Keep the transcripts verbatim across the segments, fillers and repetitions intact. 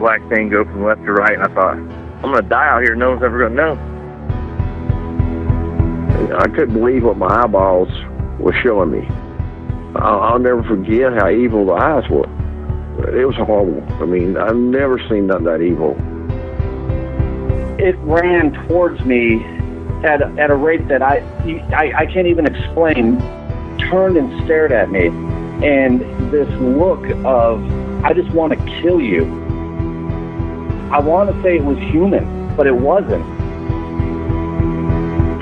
black thing go from left to right, and I thought, I'm going to die out here. No one's ever going to know. I couldn't believe what my eyeballs were showing me. I'll never forget how evil the eyes were. It was horrible. I mean, I've never seen nothing that evil. It ran towards me at, at a rate that I, I, I can't even explain. Turned and stared at me. And this look of, I just want to kill you. I want to say it was human, but it wasn't.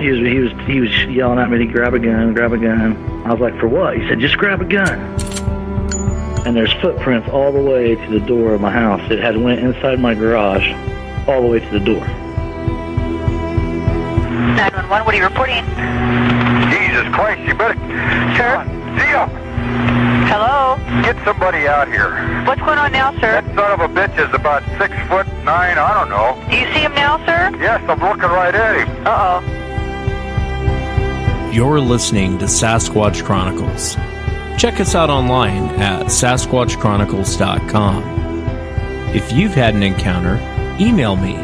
He was, he was, he was yelling at me to grab a gun, grab a gun. I was like, for what? He said, just grab a gun. And there's footprints all the way to the door of my house. It had went inside my garage all the way to the door. nine one one, what are you reporting? Jesus Christ, you better... Sir? Zia! Hello? Get somebody out here. What's going on now, sir? That son of a bitch is about six foot nine, I don't know. Do you see him now, sir? Yes, I'm looking right at him. Uh-oh. You're listening to Sasquatch Chronicles. Check us out online at Sasquatch Chronicles dot com. If you've had an encounter, email me.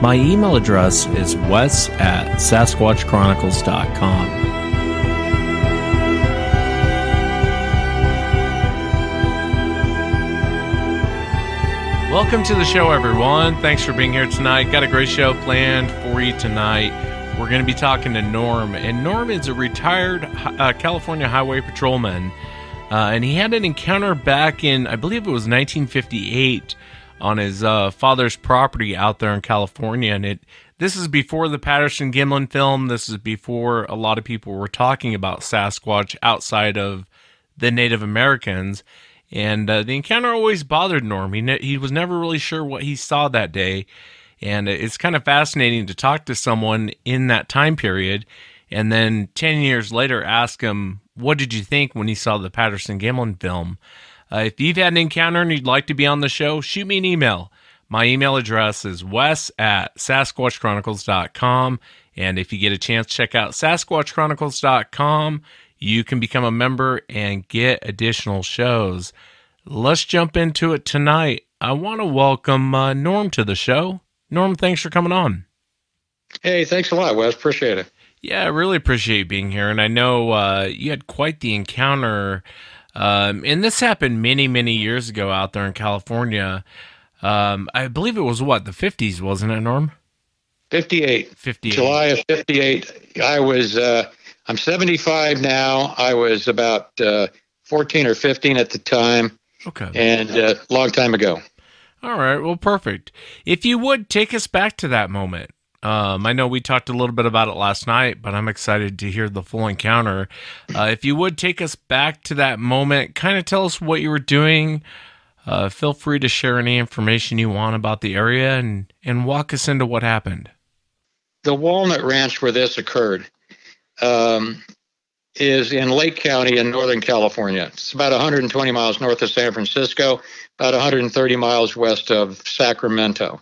My email address is wes at Sasquatch Chronicles dot com. Welcome to the show, everyone. Thanks for being here tonight. Got a great show planned for you tonight. We're going to be talking to Norm. And Norm is a retired uh, California Highway Patrolman. Uh, and he had an encounter back in, I believe it was nineteen fifty-eight, on his uh, father's property out there in California. And it this is before the Patterson Gimlin film. This is before a lot of people were talking about Sasquatch outside of the Native Americans. And uh, the encounter always bothered Norm. He, ne- he was never really sure what he saw that day. And it's kind of fascinating to talk to someone in that time period and then ten years later ask him, what did you think when he saw the Patterson Gimlin film? Uh, if you've had an encounter and you'd like to be on the show, shoot me an email. My email address is wes at Sasquatch Chronicles dot com. And if you get a chance, check out Sasquatch Chronicles dot com. You can become a member and get additional shows. Let's jump into it tonight. I want to welcome uh, Norm to the show. Norm, thanks for coming on. Hey, thanks a lot, Wes. Appreciate it. Yeah, I really appreciate being here. And I know uh, you had quite the encounter. Um, and this happened many, many years ago out there in California. Um, I believe it was, what, the fifties, wasn't it, Norm? fifty-eight. fifty-eight. July of fifty-eight. I was... Uh, I'm seventy-five now. I was about uh, fourteen or fifteen at the time. Okay. And a uh, long time ago. All right. Well, perfect. If you would, take us back to that moment. Um, I know we talked a little bit about it last night, but I'm excited to hear the full encounter. Uh, if you would, take us back to that moment. Kind of tell us what you were doing. Uh, feel free to share any information you want about the area and, and walk us into what happened. The Walnut Ranch where this occurred Um, is in Lake County in Northern California. It's about one hundred twenty miles north of San Francisco, about one hundred thirty miles west of Sacramento.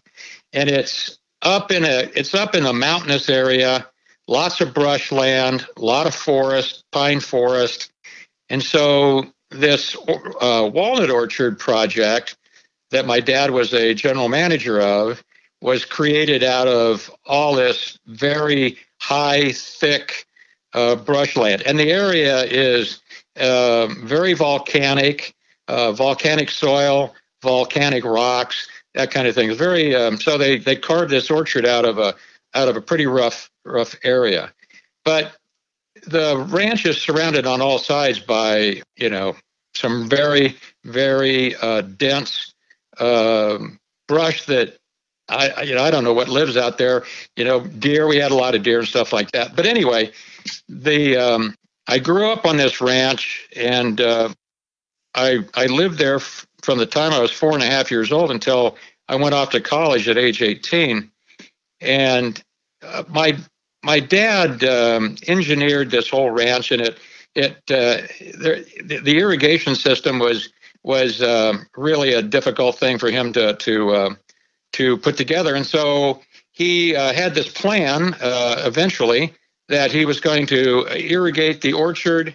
And it's up in a it's up in a mountainous area, lots of brushland, a lot of forest, pine forest. And so this uh, walnut orchard project that my dad was a general manager of was created out of all this very high, thick uh, brushland. And the area is uh, very volcanic, uh, volcanic soil, volcanic rocks, that kind of thing. It's very um, so they, they carved this orchard out of a out of a pretty rough rough area. But the ranch is surrounded on all sides by, you know, some very, very uh, dense uh, brush that I, you know, I don't know what lives out there, you know, deer. We had a lot of deer and stuff like that. But anyway, the, um, I grew up on this ranch and, uh, I, I lived there f- from the time I was four and a half years old until I went off to college at age eighteen. And, uh, my, my dad, um, engineered this whole ranch, and it, it, uh, there, the, the irrigation system was, was, um, really a difficult thing for him to, to, um, uh, to put together. And so he uh, had this plan uh, eventually that he was going to irrigate the orchard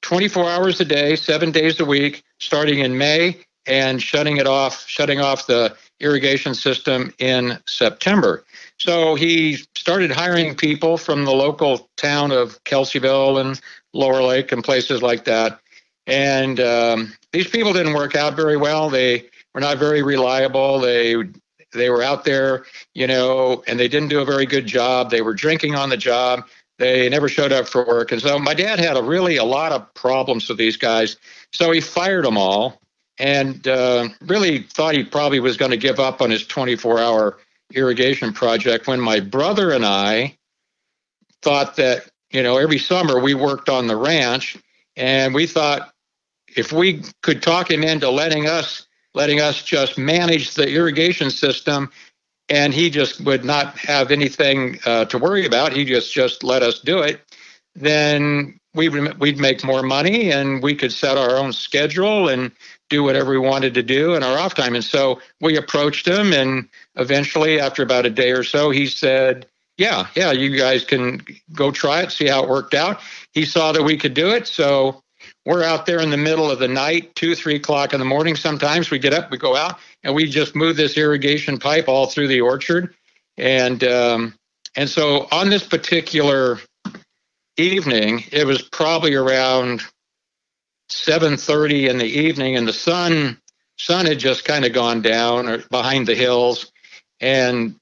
twenty-four hours a day, seven days a week, starting in May and shutting it off, shutting off the irrigation system in September. So he started hiring people from the local town of Kelseyville and Lower Lake and places like that. And um, these people didn't work out very well. They were not very reliable. They they were out there, you know, and they didn't do a very good job. They were drinking on the job. They never showed up for work. And so my dad had a really a lot of problems with these guys. So he fired them all and uh, really thought he probably was going to give up on his twenty-four hour irrigation project when my brother and I thought that, you know, every summer we worked on the ranch and we thought if we could talk him into letting us, letting us just manage the irrigation system, and he just would not have anything uh, to worry about. He just, just let us do it. Then we would, we'd make more money and we could set our own schedule and do whatever we wanted to do in our off time. And so we approached him, and eventually after about a day or so, he said, yeah, yeah, you guys can go try it, see how it worked out. He saw that we could do it. So we're out there in the middle of the night, two, three o'clock in the morning. Sometimes we get up, we go out, and we just move this irrigation pipe all through the orchard. And um, and so on this particular evening, it was probably around seven thirty in the evening, and the sun sun had just kind of gone down or behind the hills. And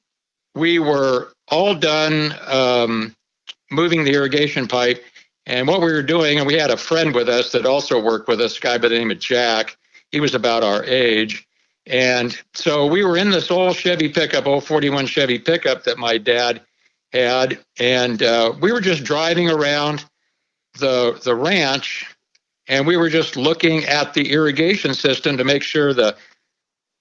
we were all done um, moving the irrigation pipe. And what we were doing, and we had a friend with us that also worked with us, a guy by the name of Jack. He was about our age. And so we were in this old Chevy pickup, old forty-one Chevy pickup that my dad had. And uh, we were just driving around the the ranch, and we were just looking at the irrigation system to make sure the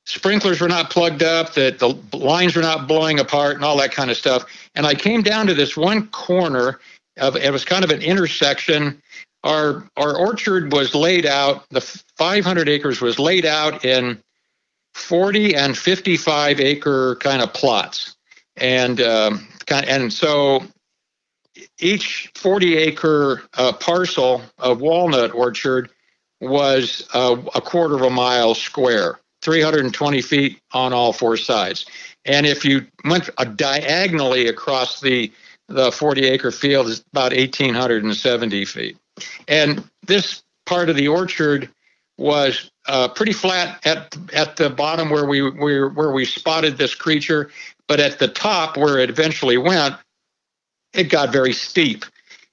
sprinklers were not plugged up, that the lines were not blowing apart and all that kind of stuff. And I came down to this one corner of, it was kind of an intersection. Our our orchard was laid out, the five hundred acres was laid out in forty and fifty-five acre kind of plots. And um, and so each forty acre uh, parcel of walnut orchard was uh, a quarter of a mile square, three hundred twenty feet on all four sides. And if you went uh, diagonally across the the forty acre field, is about one thousand eight hundred seventy feet. And this part of the orchard was uh, pretty flat at at the bottom where we where, where we spotted this creature, but at the top where it eventually went, it got very steep.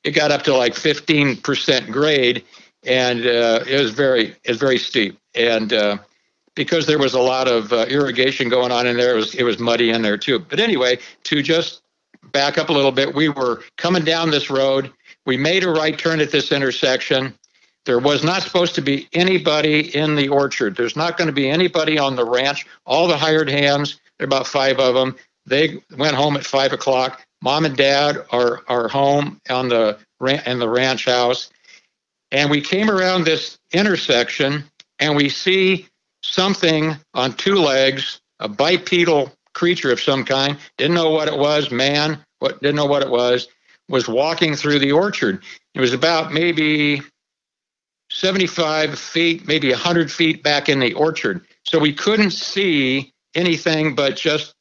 It got up to like fifteen percent grade, and uh, it was very it was very steep. And uh, because there was a lot of uh, irrigation going on in there, it was it was muddy in there too. But anyway, to just back up a little bit, we were coming down this road. We made a right turn at this intersection. There was not supposed to be anybody in the orchard. There's not going to be anybody on the ranch. All the hired hands, there are about five of them. They went home at five o'clock. Mom and dad are are home on the in the ranch house. And we came around this intersection, and we see something on two legs, a bipedal creature of some kind. Didn't know what it was, man. What didn't know what it was. Was walking through the orchard. It was about maybe seventy-five feet, maybe one hundred feet back in the orchard. So we couldn't see anything but just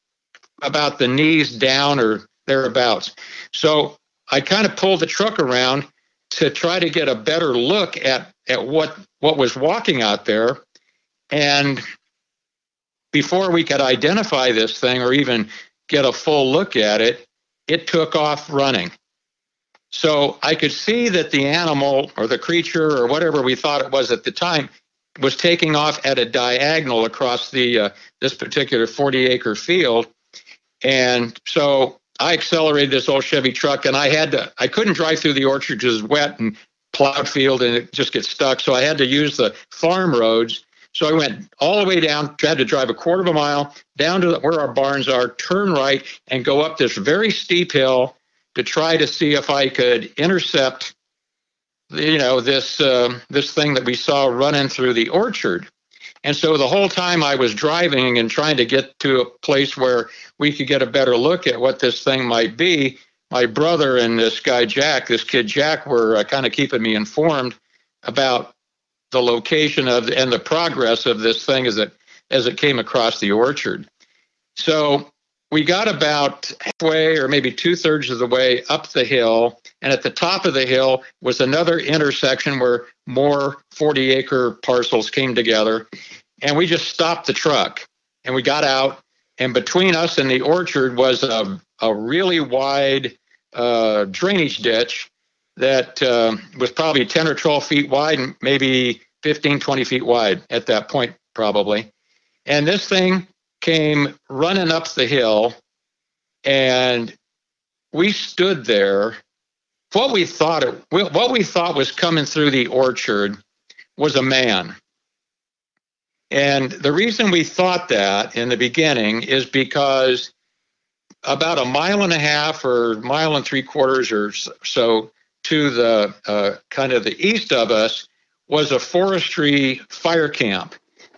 about the knees down or thereabouts. So I kind of pulled the truck around to try to get a better look at, at what, what was walking out there. And before we could identify this thing or even get a full look at it, it took off running. So I could see that the animal or the creature or whatever we thought it was at the time was taking off at a diagonal across the uh, this particular forty acre field. And so I accelerated this old Chevy truck, and I had to, I couldn't drive through the orchard because it was wet and plowed field and it just gets stuck. So I had to use the farm roads. So I went all the way down, had to drive a quarter of a mile down to where our barns are, turn right, and go up this very steep hill to try to see if I could intercept, you know, this uh, this thing that we saw running through the orchard. And so the whole time I was driving and trying to get to a place where we could get a better look at what this thing might be, my brother and this guy Jack, this kid Jack, were uh, kind of keeping me informed about the location of and the progress of this thing as it as it came across the orchard. So we got about halfway or maybe two-thirds of the way up the hill, and at the top of the hill was another intersection where more forty-acre parcels came together, and we just stopped the truck, and we got out, and between us and the orchard was a, a really wide uh, drainage ditch that uh, was probably ten or twelve feet wide and maybe fifteen, twenty feet wide at that point probably. And this thing came running up the hill, and we stood there. What we thought it, what we thought was coming through the orchard was a man. And the reason we thought that in the beginning is because about a mile and a half or mile and three quarters or so to the uh, kind of the east of us was a forestry fire camp.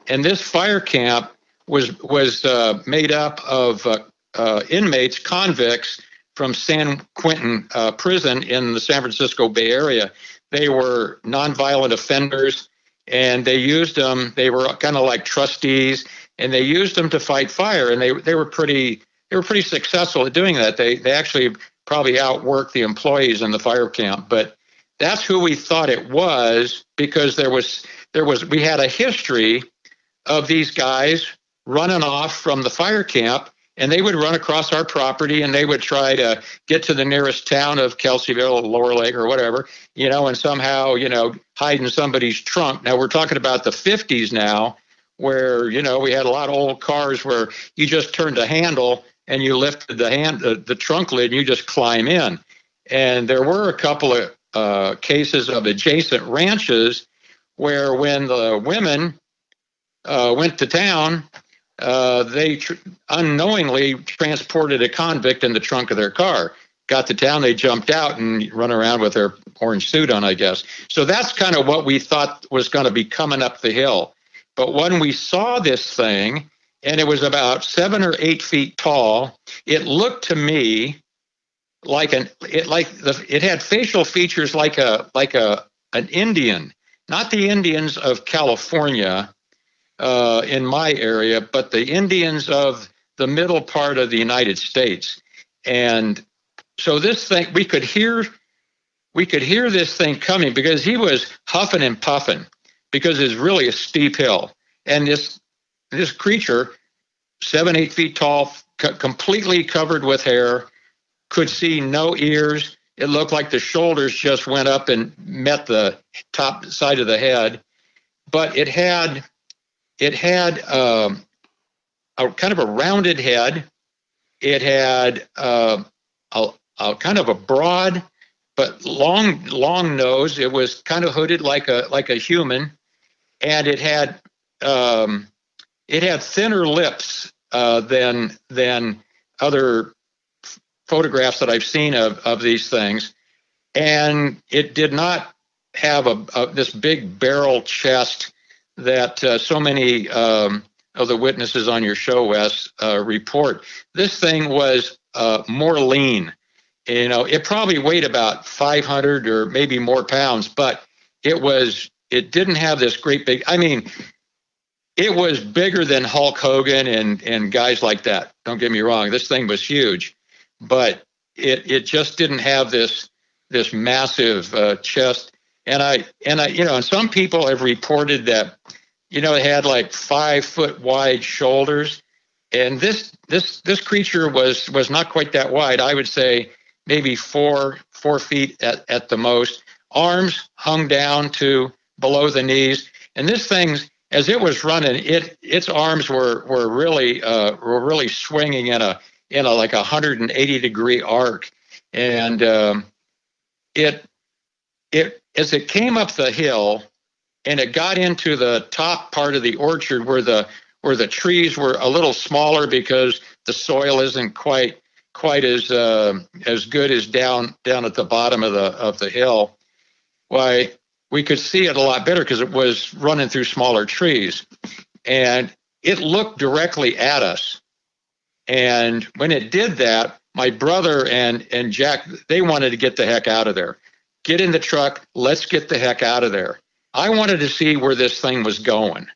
And this fire camp was was uh, made up of uh, uh, inmates, convicts from San Quentin uh, prison in the San Francisco Bay Area. They were nonviolent offenders, and they used them. They were kind of like trustees, and they used them to fight fire. And they they were pretty they were pretty successful at doing that. They they actually probably outworked the employees in the fire camp. But that's who we thought it was, because there was there was we had a history of these guys running off from the fire camp, and they would run across our property, and they would try to get to the nearest town of Kelseyville or Lower Lake or whatever, you know, and somehow, you know, hide in somebody's trunk. Now we're talking about the fifties now, where, you know, we had a lot of old cars where you just turned a handle and you lifted the hand, the, the trunk lid, and you just climb in. And there were a couple of uh, cases of adjacent ranches where when the women uh, went to town, Uh, they tr- unknowingly transported a convict in the trunk of their car. Got to town, they jumped out and run around with their orange suit on, I guess. So that's kind of what we thought was going to be coming up the hill. But when we saw this thing, and it was about seven or eight feet tall, it looked to me like an it like the, it had facial features like a like a an Indian, not the Indians of California. Uh, in my area, but the Indians of the middle part of the United States. And so this thing, we could hear, we could hear this thing coming, because he was huffing and puffing, because it's really a steep hill. And this, this creature, seven, eight feet tall, co- completely covered with hair, could see no ears. It looked like the shoulders just went up and met the top side of the head, but it had It had um, a kind of a rounded head. It had uh, a, a kind of a broad but long, long nose. It was kind of hooded like a like a human, and it had um, it had thinner lips uh, than than other f- photographs that I've seen of, of these things, and it did not have a, a this big barrel chest that uh, so many um, of the witnesses on your show, Wes, uh, report. This thing was uh, more lean. You know, it probably weighed about five hundred or maybe more pounds, but it was, it didn't have this great big, I mean, it was bigger than Hulk Hogan and, and guys like that. Don't get me wrong. This thing was huge, but it, it just didn't have this, this massive uh, chest. And I, and I, you know, and some people have reported that, you know, it had like five foot wide shoulders, and this, this, this creature was, was not quite that wide. I would say maybe four, four feet at, at the most. Arms hung down to below the knees. And this thing's, as it was running, it, its arms were, were really, uh, were really swinging in a, in a, like a one hundred eighty degree arc. And, um, it, It as it came up the hill, and it got into the top part of the orchard where the where the trees were a little smaller because the soil isn't quite quite as uh, as good as down down at the bottom of the of the hill. Why, we could see it a lot better because it was running through smaller trees, and it looked directly at us. And when it did that, my brother and and Jack, they wanted to get the heck out of there. Get in the truck. Let's get the heck out of there. I wanted to see where this thing was going,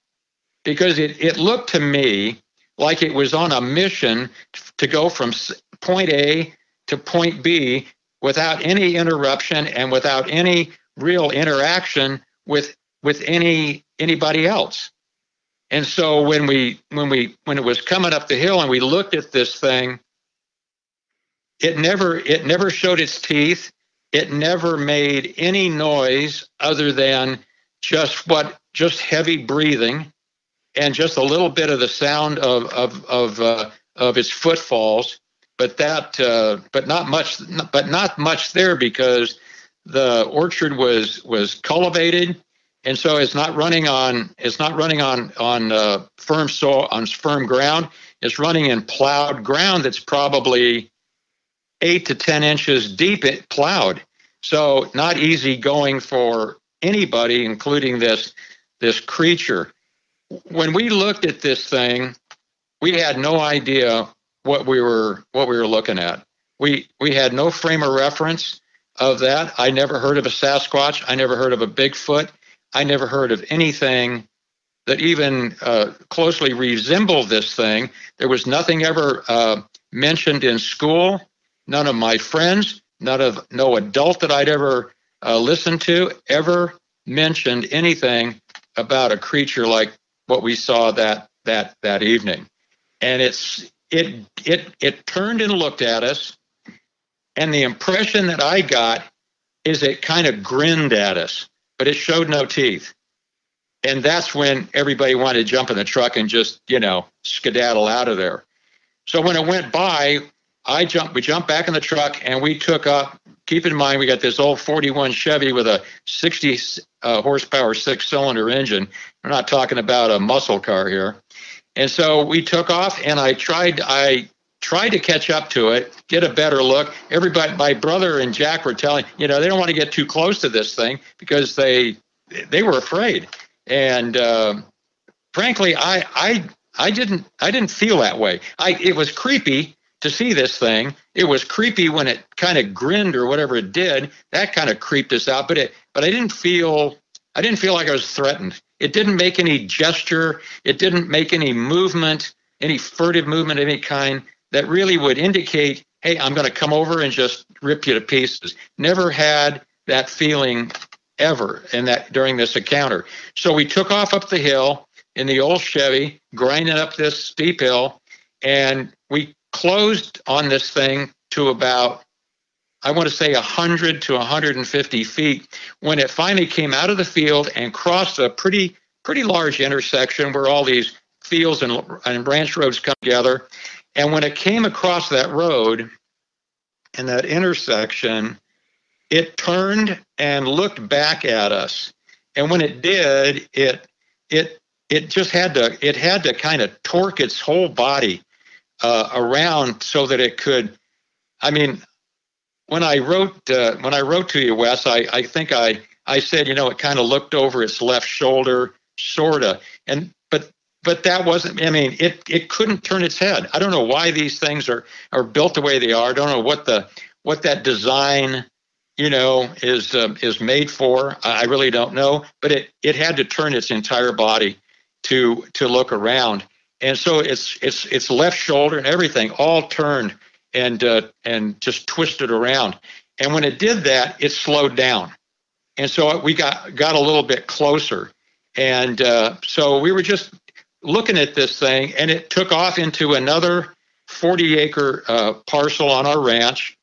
because it, it looked to me like it was on a mission to go from point A to point B without any interruption and without any real interaction with with any anybody else. And so when we when we when it was coming up the hill and we looked at this thing, it never it never showed its teeth. It never made any noise other than just what just heavy breathing and just a little bit of the sound of of of uh, of its footfalls. But that uh, but not much but not much there because the orchard was was cultivated. And so it's not running on it's not running on on uh, firm soil on firm ground. It's running in plowed ground that's probably eight to ten inches deep. It plowed, so not easy going for anybody, including this this creature. When we looked at this thing, we had no idea what we were what we were looking at. We we had no frame of reference of that. I never heard of a Sasquatch. I never heard of a Bigfoot. I never heard of anything that even uh, closely resembled this thing. There was nothing ever uh, mentioned in school. None of my friends, none of no adult that I'd ever uh, listened to ever mentioned anything about a creature like what we saw that that that evening. And it's it it it turned and looked at us, and the impression that I got is it kind of grinned at us. But it showed no teeth. And that's when everybody wanted to jump in the truck and just, you know, skedaddle out of there. So when it went by, I jumped, we jumped back in the truck and we took up, keep in mind, we got this old forty-one Chevy with a sixty uh, horsepower six cylinder engine. We're not talking about a muscle car here. And so we took off and I tried, I tried to catch up to it, get a better look. Everybody, my brother and Jack were telling, you know, they don't want to get too close to this thing because they they were afraid. And uh, frankly, I I I didn't I didn't feel that way. I it was creepy to see this thing. It was creepy when it kind of grinned or whatever it did. That kind of creeped us out. But it but I didn't feel I didn't feel like I was threatened. It didn't make any gesture. It didn't make any movement, any furtive movement of any kind that really would indicate, hey, I'm going to come over and just rip you to pieces. Never had that feeling ever in that during this encounter. So we took off up the hill in the old Chevy, grinding up this steep hill, and we closed on this thing to about, I want to say one hundred to one hundred fifty feet, when it finally came out of the field and crossed a pretty pretty large intersection where all these fields and, and ranch roads come together. And when it came across that road and that intersection, it turned and looked back at us. And when it did, it it it just had to it had to kind of torque its whole body uh, around so that it could. I mean, when I wrote uh, when I wrote to you, Wes, I, I think I I said, you know, it kind of looked over its left shoulder, sorta, and but. But that wasn't, I mean, it, it couldn't turn its head. I don't know why these things are, are built the way they are. I don't know what the what that design, you know, is um, is made for. I really don't know. But it, it had to turn its entire body to to look around. And so its its its left shoulder and everything all turned and uh, and just twisted around. And when it did that, it slowed down. And so we got got a little bit closer. And uh, so we were just looking at this thing, and it took off into another forty acre uh, parcel on our ranch.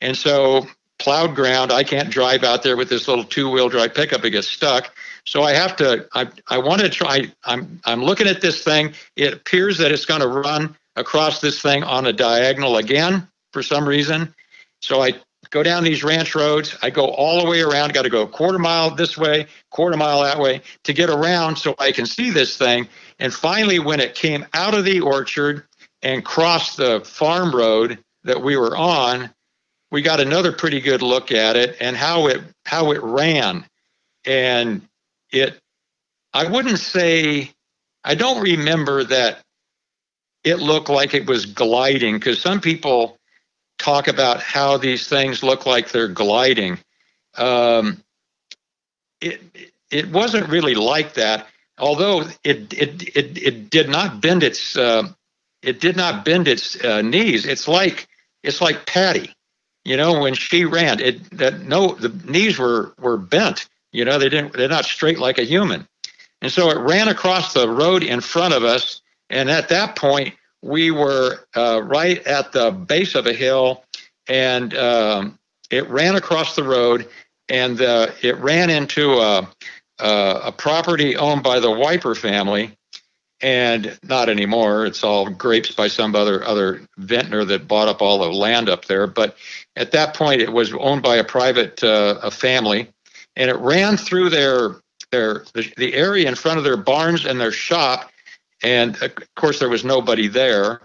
And so plowed ground, I can't drive out there with this little two wheel drive pickup. It gets stuck. So I have to, I I want to try, I'm, I'm looking at this thing. It appears that it's going to run across this thing on a diagonal again for some reason. So I go down these ranch roads. I go all the way around, got to go a quarter mile this way, quarter mile that way to get around so I can see this thing. And finally, when it came out of the orchard and crossed the farm road that we were on, we got another pretty good look at it and how it how it ran. And it, I wouldn't say, I don't remember that it looked like it was gliding, because some people talk about how these things look like they're gliding. Um, it it wasn't really like that. Although it, it it it did not bend its uh, It did not bend its uh, knees. It's like it's like Patty, you know, when she ran. It that no, the knees were were bent. You know, they didn't. They're not straight like a human. And so it ran across the road in front of us. And at that point, we were uh, right at the base of a hill, and um, it ran across the road, and uh, it ran into a, a, a property owned by the Wiper family. And not anymore. It's all grapes by some other other vintner that bought up all the land up there. But at that point, it was owned by a private uh, a family, and it ran through their their the, the area in front of their barns and their shop. And of course, there was nobody there.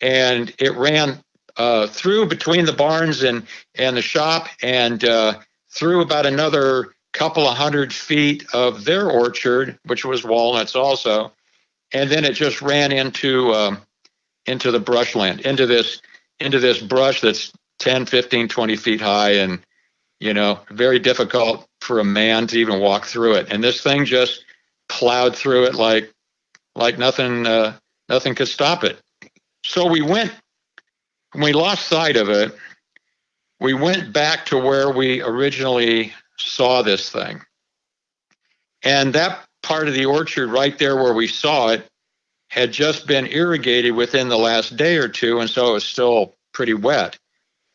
And it ran uh, through between the barns and and the shop, and uh, through about another couple of hundred feet of their orchard, which was walnuts also. And then it just ran into um, into the brushland, into this into this brush that's ten, fifteen, twenty feet high, and, you know, very difficult for a man to even walk through it. And this thing just plowed through it like like nothing uh, nothing could stop it. So we went, when we lost sight of it, we went back to where we originally saw this thing. And that part of the orchard right there where we saw it had just been irrigated within the last day or two, and so it was still pretty wet.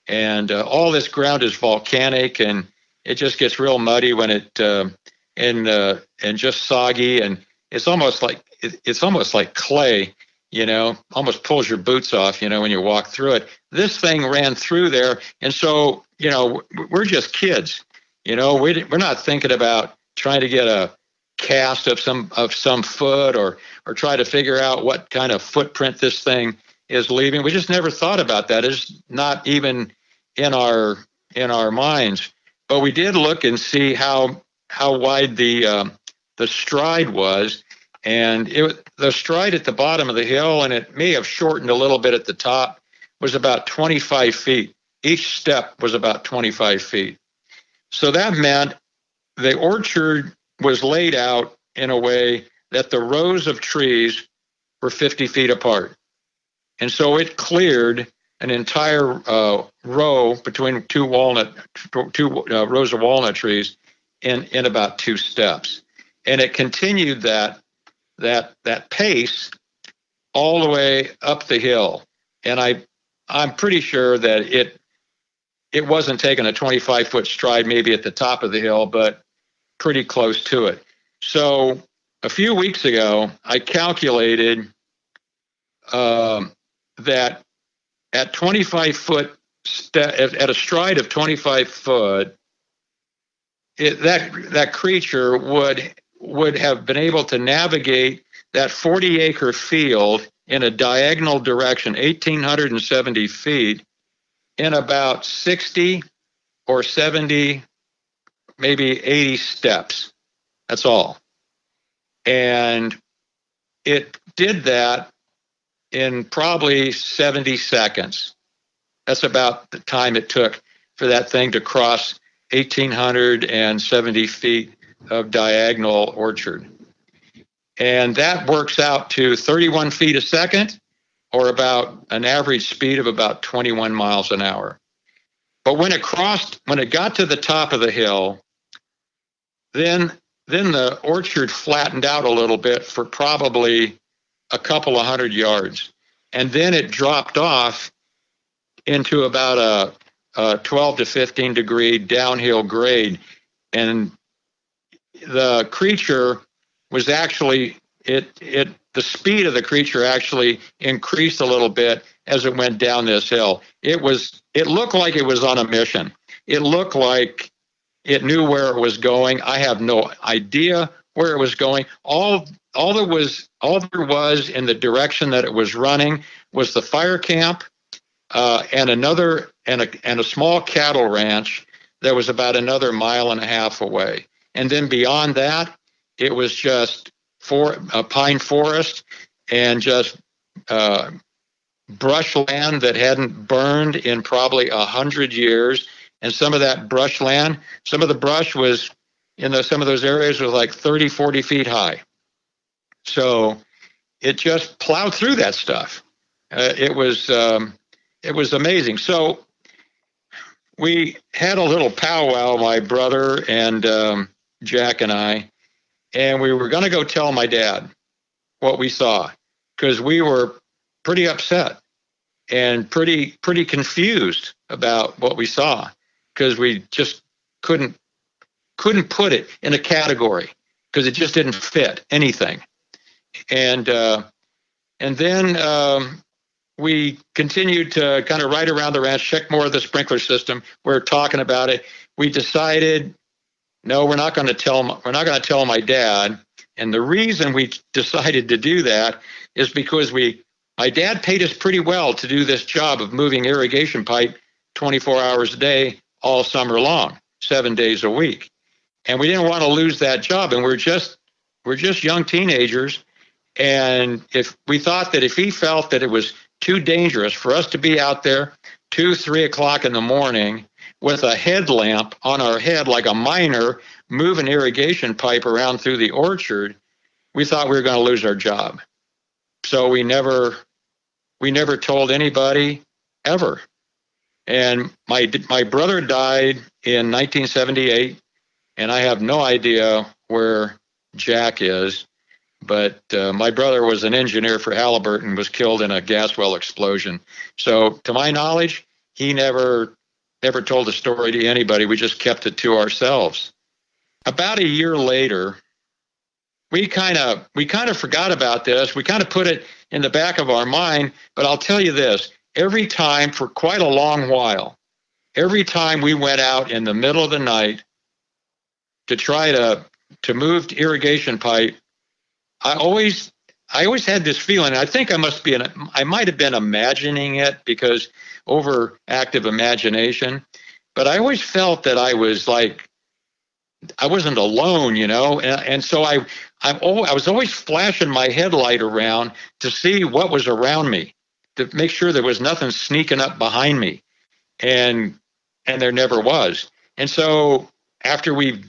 And uh, all this ground is volcanic, and it just gets real muddy when it uh, and uh, and just soggy, and it's almost like it, it's almost like clay, you know, almost pulls your boots off, you know, when you walk through it. This thing ran through there, and so, you know, we're just kids, you know, we we're not thinking about trying to get a cast of some of some foot or or try to figure out what kind of footprint this thing is leaving. We just never thought about that. It's not even in our in our minds. But we did look and see how how wide the um, the stride was, and it the stride at the bottom of the hill, and it may have shortened a little bit at the top, was about twenty-five feet. Each step was about twenty-five feet. So that meant the orchard was laid out in a way that the rows of trees were fifty feet apart. And so it cleared an entire uh, row between two walnut, two uh, rows of walnut trees in, in about two steps. And it continued that, that, that pace all the way up the hill. And I, I'm pretty sure that it, it wasn't taking a twenty-five foot stride, maybe at the top of the hill, but pretty close to it. So a few weeks ago, I calculated um, that at twenty-five foot, st- at, at a stride of twenty-five foot, it, that that creature would would have been able to navigate that forty acre field in a diagonal direction, eighteen seventy feet, in about sixty or seventy, maybe eighty steps. That's all. And it did that in probably seventy seconds. That's about the time it took for that thing to cross eighteen seventy feet of diagonal orchard. And that works out to thirty-one feet a second, or about an average speed of about twenty-one miles an hour. But when it crossed, when it got to the top of the hill, Then then the orchard flattened out a little bit for probably a couple of hundred yards. And then it dropped off into about a, a twelve to fifteen degree downhill grade. And the creature was actually, it it the speed of the creature actually increased a little bit as it went down this hill. It was, it looked like it was on a mission. It looked like it knew where it was going. I have no idea where it was going. All all there was all there was in the direction that it was running was the fire camp uh, and another and a and a small cattle ranch that was about another mile and a half away. And then beyond that, it was just for a pine forest and just uh, brushland that hadn't burned in probably a hundred years. And some of that brushland, some of the brush was, in those, some of those areas was like thirty, forty feet high. So it just plowed through that stuff. uh, it was um, it was amazing. So we had a little powwow, my brother and um, Jack and I, and we were going to go tell my dad what we saw, because we were pretty upset and pretty pretty confused about what we saw, because we just couldn't couldn't put it in a category, because it just didn't fit anything. And uh, and then um, we continued to kind of ride around the ranch, check more of the sprinkler system. We're talking about it. We decided, no, we're not going to tell my, we're not going to tell my dad. And the reason we decided to do that is because we my dad paid us pretty well to do this job of moving irrigation pipe twenty-four hours a day, all summer long, seven days a week. And we didn't want to lose that job. And we're just we're just young teenagers. And if we thought that if he felt that it was too dangerous for us to be out there two, three o'clock in the morning with a headlamp on our head like a miner, move an irrigation pipe around through the orchard, we thought we were going to lose our job. So we never we never told anybody ever. And my my brother died in nineteen seventy-eight, and I have no idea where Jack is. But uh, my brother was an engineer for Halliburton, was killed in a gas well explosion. So to my knowledge, he never never told the story to anybody. We just kept it to ourselves. About a year later, we kind of we kind of forgot about this. We kind of put it in the back of our mind. But I'll tell you this, every time for quite a long while, every time we went out in the middle of the night to try to to move irrigation pipe, I always, I always had this feeling. I think I must be, an, I might have been imagining it because overactive imagination. But I always felt that I was like, I wasn't alone, you know. And, and so I, I'm, I was always flashing my headlight around to see what was around me, to make sure there was nothing sneaking up behind me, and and there never was. And so after we.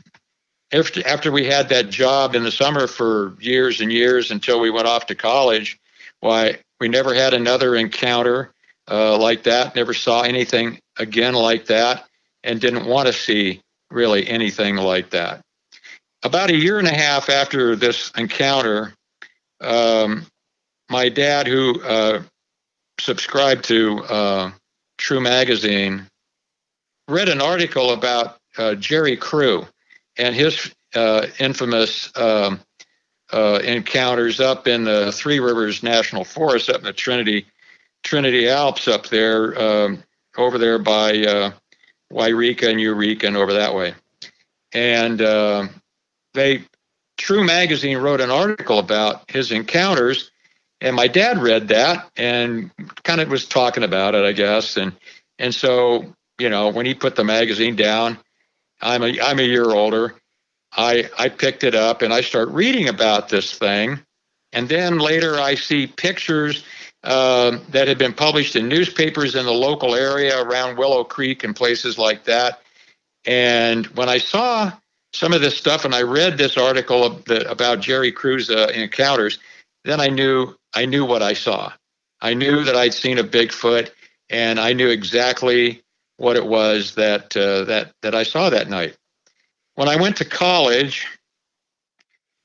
After, after we had that job in the summer for years and years until we went off to college, why we never had another encounter uh, like that, never saw anything again like that, and didn't want to see really anything like that. About a year and a half after this encounter, um, my dad, who uh, subscribed to uh, True Magazine, read an article about uh, Jerry Crew and his uh, infamous um, uh, encounters up in the Three Rivers National Forest, up in the Trinity Trinity Alps up there, um, over there by uh, Wairika and Eureka and over that way. And uh, they, True Magazine wrote an article about his encounters, and my dad read that and kind of was talking about it, I guess. And, and so, you know, when he put the magazine down, I'm a I'm a year older. I I picked it up and I start reading about this thing, and then later I see pictures uh, that had been published in newspapers in the local area around Willow Creek and places like that. And when I saw some of this stuff and I read this article of the, about Jerry Crew's uh, encounters, then I knew I knew what I saw. I knew that I'd seen a Bigfoot, and I knew exactly what it was that uh, that that I saw that night. When I went to college,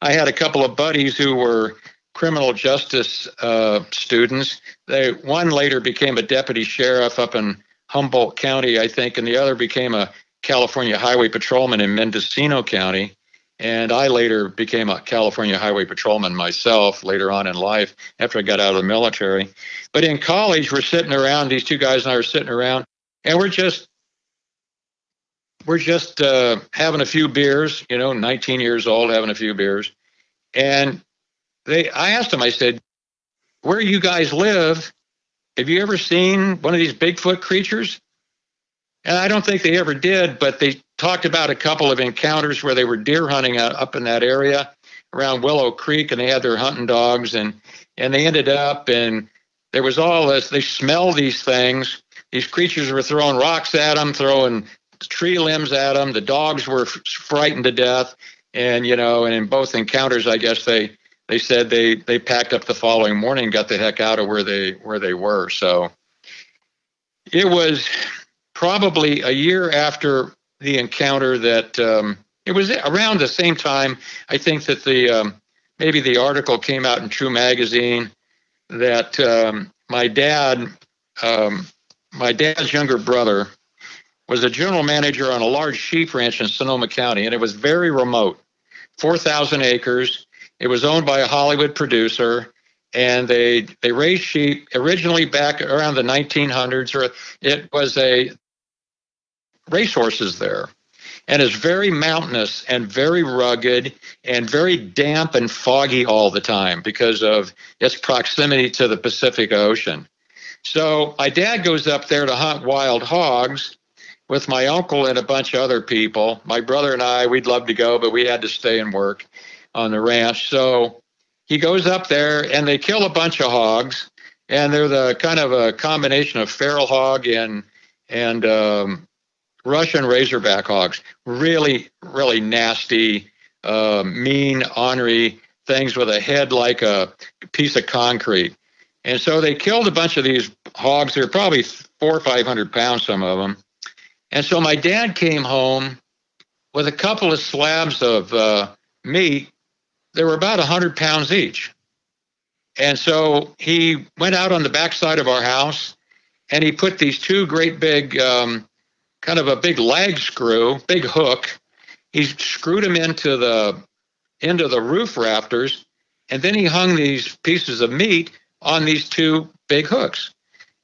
I had a couple of buddies who were criminal justice uh, students. They one later became a deputy sheriff up in Humboldt County, I think, and the other became a California Highway Patrolman in Mendocino County. And I later became a California Highway Patrolman myself later on in life after I got out of the military. But in college, we're sitting around, these two guys and I were sitting around, and we're just we're just uh, having a few beers, you know, nineteen years old, having a few beers. And they, I asked them, I said, "Where you guys live, have you ever seen one of these Bigfoot creatures?" And I don't think they ever did, but they talked about a couple of encounters where they were deer hunting out up in that area around Willow Creek, and they had their hunting dogs, and and they ended up, and there was all this, they smell these things. These creatures were throwing rocks at them, throwing tree limbs at them. The dogs were f- frightened to death. And, you know, and in both encounters, I guess they they said they, they packed up the following morning, got the heck out of where they where they were. So it was probably a year after the encounter that um, it was around the same time. I think that the um, maybe the article came out in True Magazine that um, my dad, um, my dad's younger brother, was a general manager on a large sheep ranch in Sonoma County, and it was very remote, four thousand acres. It was owned by a Hollywood producer, and they they raised sheep originally back around the nineteen hundreds. Or it was a racehorses there, and it's very mountainous and very rugged and very damp and foggy all the time because of its proximity to the Pacific Ocean. So my dad goes up there to hunt wild hogs with my uncle and a bunch of other people. My brother and I, we'd love to go, but we had to stay and work on the ranch. So he goes up there and they kill a bunch of hogs, and they're the kind of a combination of feral hog and and um, Russian razorback hogs. Really, really nasty, uh, mean, ornery things with a head like a piece of concrete. And so they killed a bunch of these hogs. They're probably four or five hundred pounds, some of them. And so my dad came home with a couple of slabs of uh, meat. They were about one hundred pounds each. And so he went out on the backside of our house, and he put these two great big, um, kind of a big lag screw, big hook. He screwed them into the, into the roof rafters, and then he hung these pieces of meat on these two big hooks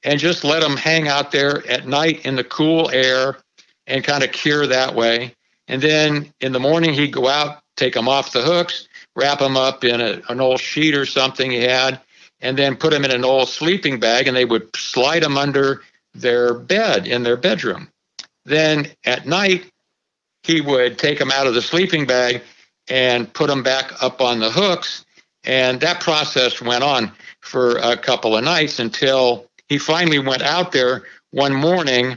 and just let them hang out there at night in the cool air and kind of cure that way. And then in the morning, he'd go out, take them off the hooks, wrap them up in a, an old sheet or something he had, and then put them in an old sleeping bag, and they would slide them under their bed in their bedroom. Then at night, he would take them out of the sleeping bag and put them back up on the hooks, and that process went on for a couple of nights until he finally went out there one morning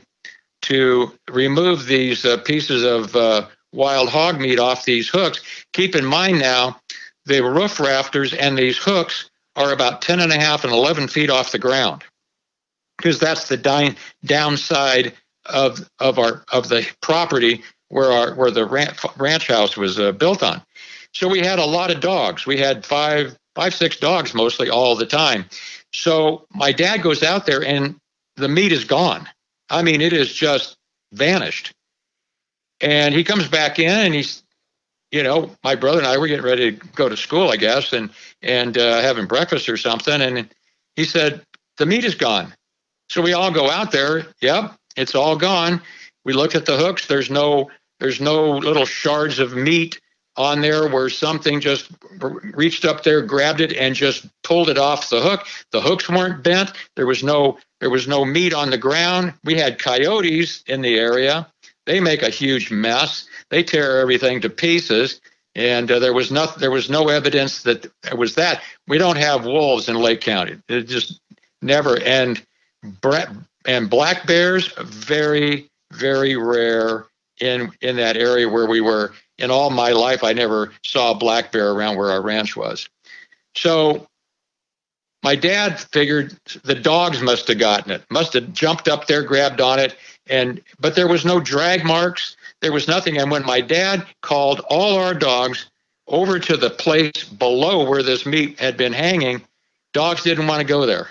to remove these uh, pieces of uh, wild hog meat off these hooks. Keep in mind now, the roof rafters and these hooks are about ten and a half and eleven feet off the ground, because that's the di- downside of of our of the property where our where the ranch, ranch house was uh, built on. So we had a lot of dogs. We had five five six dogs mostly all the time. So my dad goes out there and the meat is gone. I mean, it is just vanished. And he comes back in and he's, you know, my brother and I were getting ready to go to school, I guess, and and uh, having breakfast or something. And he said, the meat is gone. So we all go out there. Yep, it's all gone. We look at the hooks. There's no there's no little shards of meat on there where something just reached up there, grabbed it, and just pulled it off the hook. The hooks weren't bent. There was no there was no meat on the ground. We had coyotes in the area. They make a huge mess. They tear everything to pieces, and uh, there was no there was no evidence that it was that. We don't have wolves in Lake County. It just never. And and black bears, very very rare in in that area where we were. In all my life, I never saw a black bear around where our ranch was. So my dad figured the dogs must have gotten it, must have jumped up there, grabbed on it, and but there was no drag marks. There was nothing. And when my dad called all our dogs over to the place below where this meat had been hanging, dogs didn't want to go there.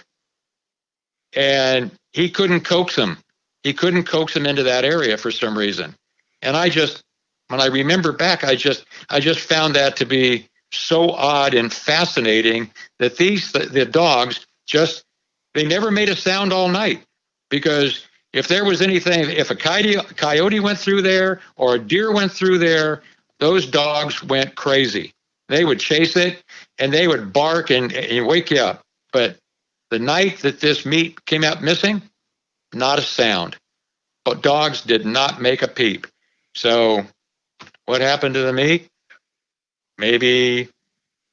And he couldn't coax them. He couldn't coax them into that area for some reason. And I just... When I remember back, I just I just found that to be so odd and fascinating that these the, the dogs just they never made a sound all night, because if there was anything, if a coyote, a coyote went through there or a deer went through there, those dogs went crazy. They would chase it and they would bark and, and wake you up. But the night that this meat came out missing, not a sound. But dogs did not make a peep. So what happened to the meat? Maybe,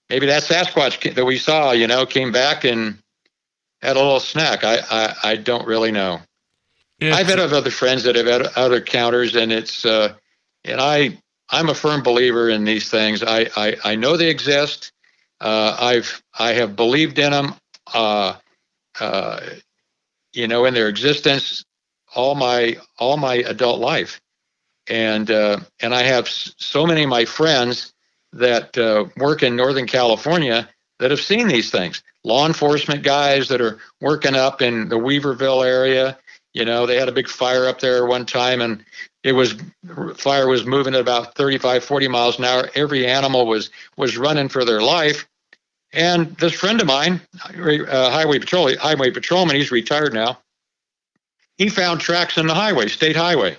maybe that Sasquatch that we saw, you know, came back and had a little snack. I, I, I don't really know. It's, I've had other friends that have had other encounters, and it's, uh, and I, I'm a firm believer in these things. I, I, I know they exist. Uh, I've I have believed in them, uh, uh, you know, in their existence all my all my adult life, and uh, and I have so many of my friends that uh, work in Northern California that have seen these things. Law enforcement guys that are working up in the Weaverville area. You know, they had a big fire up there one time, and it was fire was moving at about thirty-five, forty miles an hour. Every animal was was running for their life. And this friend of mine, uh, highway patrol, highway patrolman, he's retired now. He found tracks in the highway, state highway,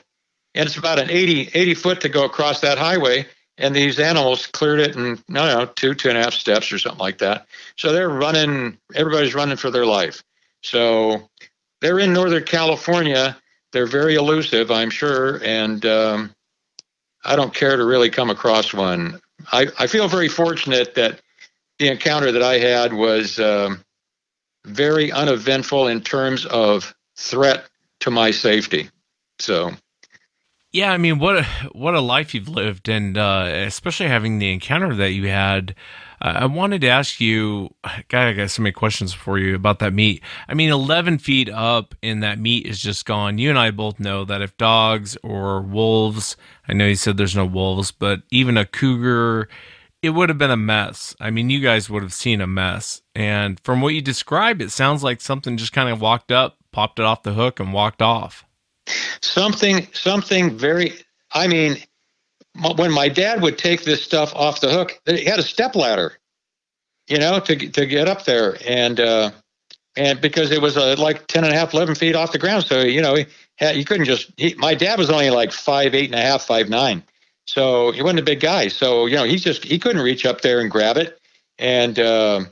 and it's about an eighty, eighty foot to go across that highway. And these animals cleared it in no, no, two, two and a half steps or something like that. So they're running. Everybody's running for their life. So they're in Northern California. They're very elusive, I'm sure, and um, I don't care to really come across one. I, I feel very fortunate that the encounter that I had was um, very uneventful in terms of threat to my safety. So, yeah, I mean, what a, what a life you've lived, and uh, especially having the encounter that you had. I wanted to ask you, God, I got so many questions for you about that meat. I mean, eleven feet up and that meat is just gone. You and I both know that if dogs or wolves, I know you said there's no wolves, but even a cougar, it would have been a mess. I mean, you guys would have seen a mess. And from what you described, it sounds like something just kind of walked up, popped it off the hook, and walked off. Something, something very, I mean... when my dad would take this stuff off the hook, he had a stepladder, you know, to to get up there. And uh, and because it was uh, like ten and a half, eleven feet off the ground. So, you know, he, had, he couldn't just, he, my dad was only like five, eight and a half, five, nine. So he wasn't a big guy. So, you know, he just, he couldn't reach up there and grab it. And uh,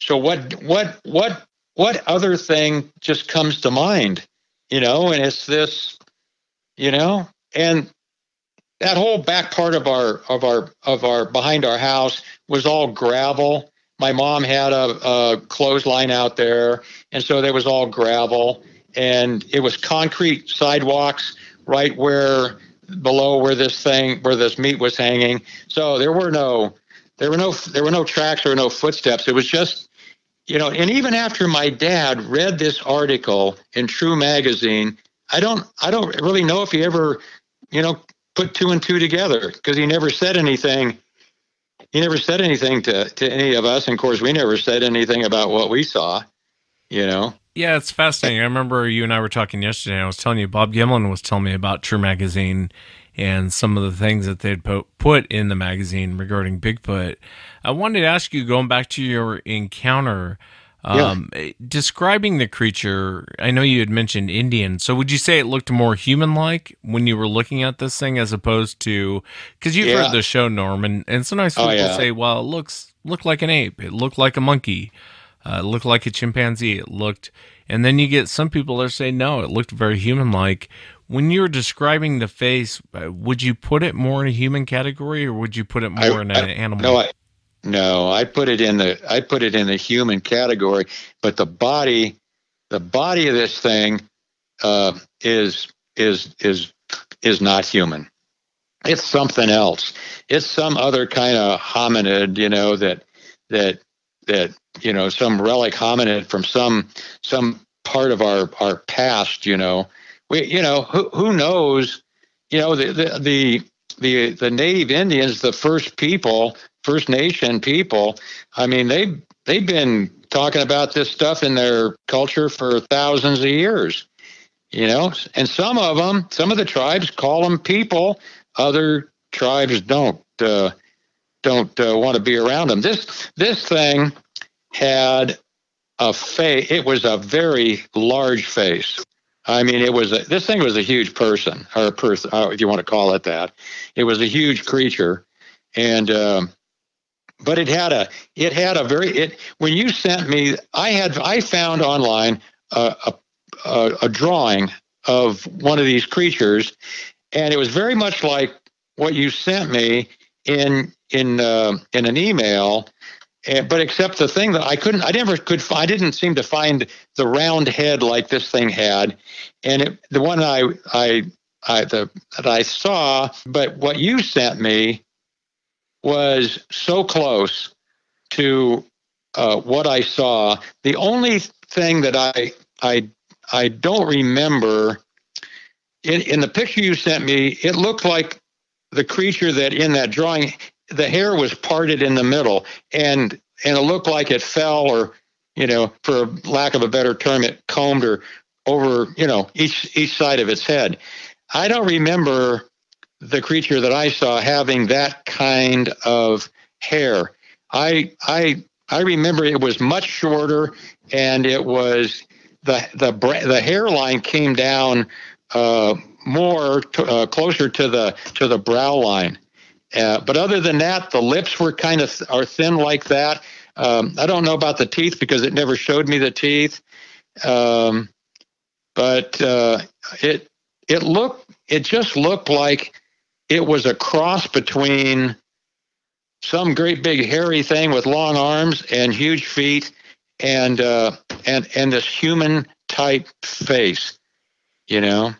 so what, what, what, what other thing just comes to mind, you know, and it's this, you know, and that whole back part of our of our of our behind our house was all gravel. My mom had a, a clothesline out there, and so there was all gravel, and it was concrete sidewalks right where below where this thing where this meat was hanging. So there were no there were no there were no tracks, there were no footsteps. It was just, you know, and even after my dad read this article in True Magazine, I don't I don't really know if he ever, you know, put two and two together, because he never said anything. He never said anything to, to any of us. And of course, we never said anything about what we saw, you know? Yeah, it's fascinating. I remember you and I were talking yesterday. I was telling you, Bob Gimlin was telling me about True Magazine and some of the things that they'd po- put in the magazine regarding Bigfoot. I wanted to ask you, going back to your encounter, um, yeah. describing the creature, I know you had mentioned Indian. So would you say it looked more human-like when you were looking at this thing, as opposed to, because you've yeah. heard the show, Norm, and, and sometimes people oh, yeah. say, well, it looks looked like an ape. It looked like a monkey. Uh, it looked like a chimpanzee. It looked, and then you get some people that say, no, it looked very human-like. When you were describing the face, would you put it more in a human category, or would you put it more I, in I, an animal? No, I, No, I put it in the I put it in the human category, but the body, the body of this thing, uh, is is is is not human. It's something else. It's some other kind of hominid, you know, that that that you know, some relic hominid from some some part of our, our past. You know, we you know who who knows, you know, the the the the, the native Indians, the first people. First Nation people, I mean, they they've been talking about this stuff in their culture for thousands of years, you know. And some of them, some of the tribes call them people. Other tribes don't uh, don't uh, want to be around them. This this thing had a face. It was a very large face. I mean, it was a, this thing was a huge person, or a person, if you want to call it that. It was a huge creature, and. Um, But it had a, it had a very, it, when you sent me, I had, I found online uh, a, a a drawing of one of these creatures, and it was very much like what you sent me in, in, uh, in an email, and, but except the thing that I couldn't, I never could, I didn't seem to find the round head like this thing had. And it, the one I, I, I, the, that I saw, but what you sent me was so close to uh, what I saw. The only thing that I I I don't remember in, in the picture you sent me, it looked like the creature that in that drawing, the hair was parted in the middle, and and it looked like it fell, or you know, for lack of a better term, it combed her over, you know, each each side of its head. I don't remember the creature that I saw having that kind of hair. I I I remember it was much shorter, and it was the the the hairline came down uh, more to, uh, closer to the to the brow line. Uh, but other than that, the lips were kind of th- are thin like that. Um, I don't know about the teeth because it never showed me the teeth. Um, but uh, it it looked it just looked like it was a cross between some great big hairy thing with long arms and huge feet, and uh, and and this human type face, you know.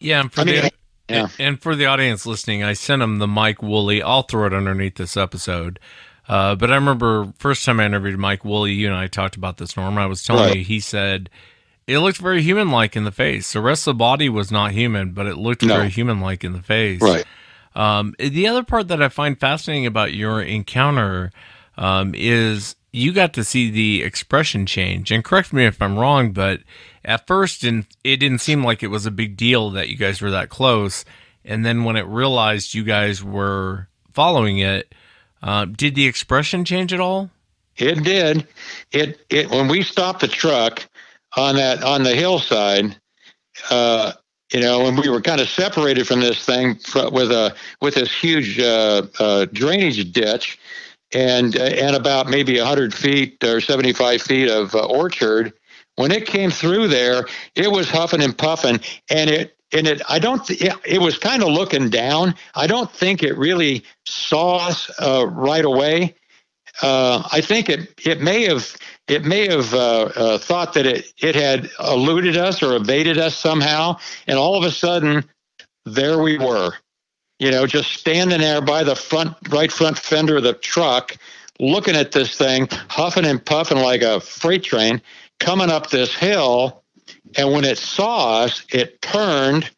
Yeah, and for I mean, the yeah. and for the audience listening, I sent them the Mike Woolley. I'll throw it underneath this episode. Uh, but I remember first time I interviewed Mike Woolley, you and I talked about this, Norm. I was telling right. you, he said it looked very human-like in the face. The rest of the body was not human, but it looked no. very human-like in the face. Right. Um, the other part that I find fascinating about your encounter um, is you got to see the expression change. And correct me if I'm wrong, but at first it didn't seem like it was a big deal that you guys were that close. And then when it realized you guys were following it, Uh, did the expression change at all? It did. It it when we stopped the truck on that on the hillside, uh, you know, and we were kind of separated from this thing with a with this huge uh, uh, drainage ditch, and and about maybe a hundred feet or seventy five feet of uh, orchard. When it came through there, it was huffing and puffing, and it. And it, I don't. Th- it, it was kind of looking down. I don't think it really saw us uh, right away. Uh, I think it, it may have it may have uh, uh, thought that it, it had eluded us or evaded us somehow. And all of a sudden, there we were, you know, just standing there by the front right front fender of the truck, looking at this thing, huffing and puffing like a freight train coming up this hill. And when it saw us, it turned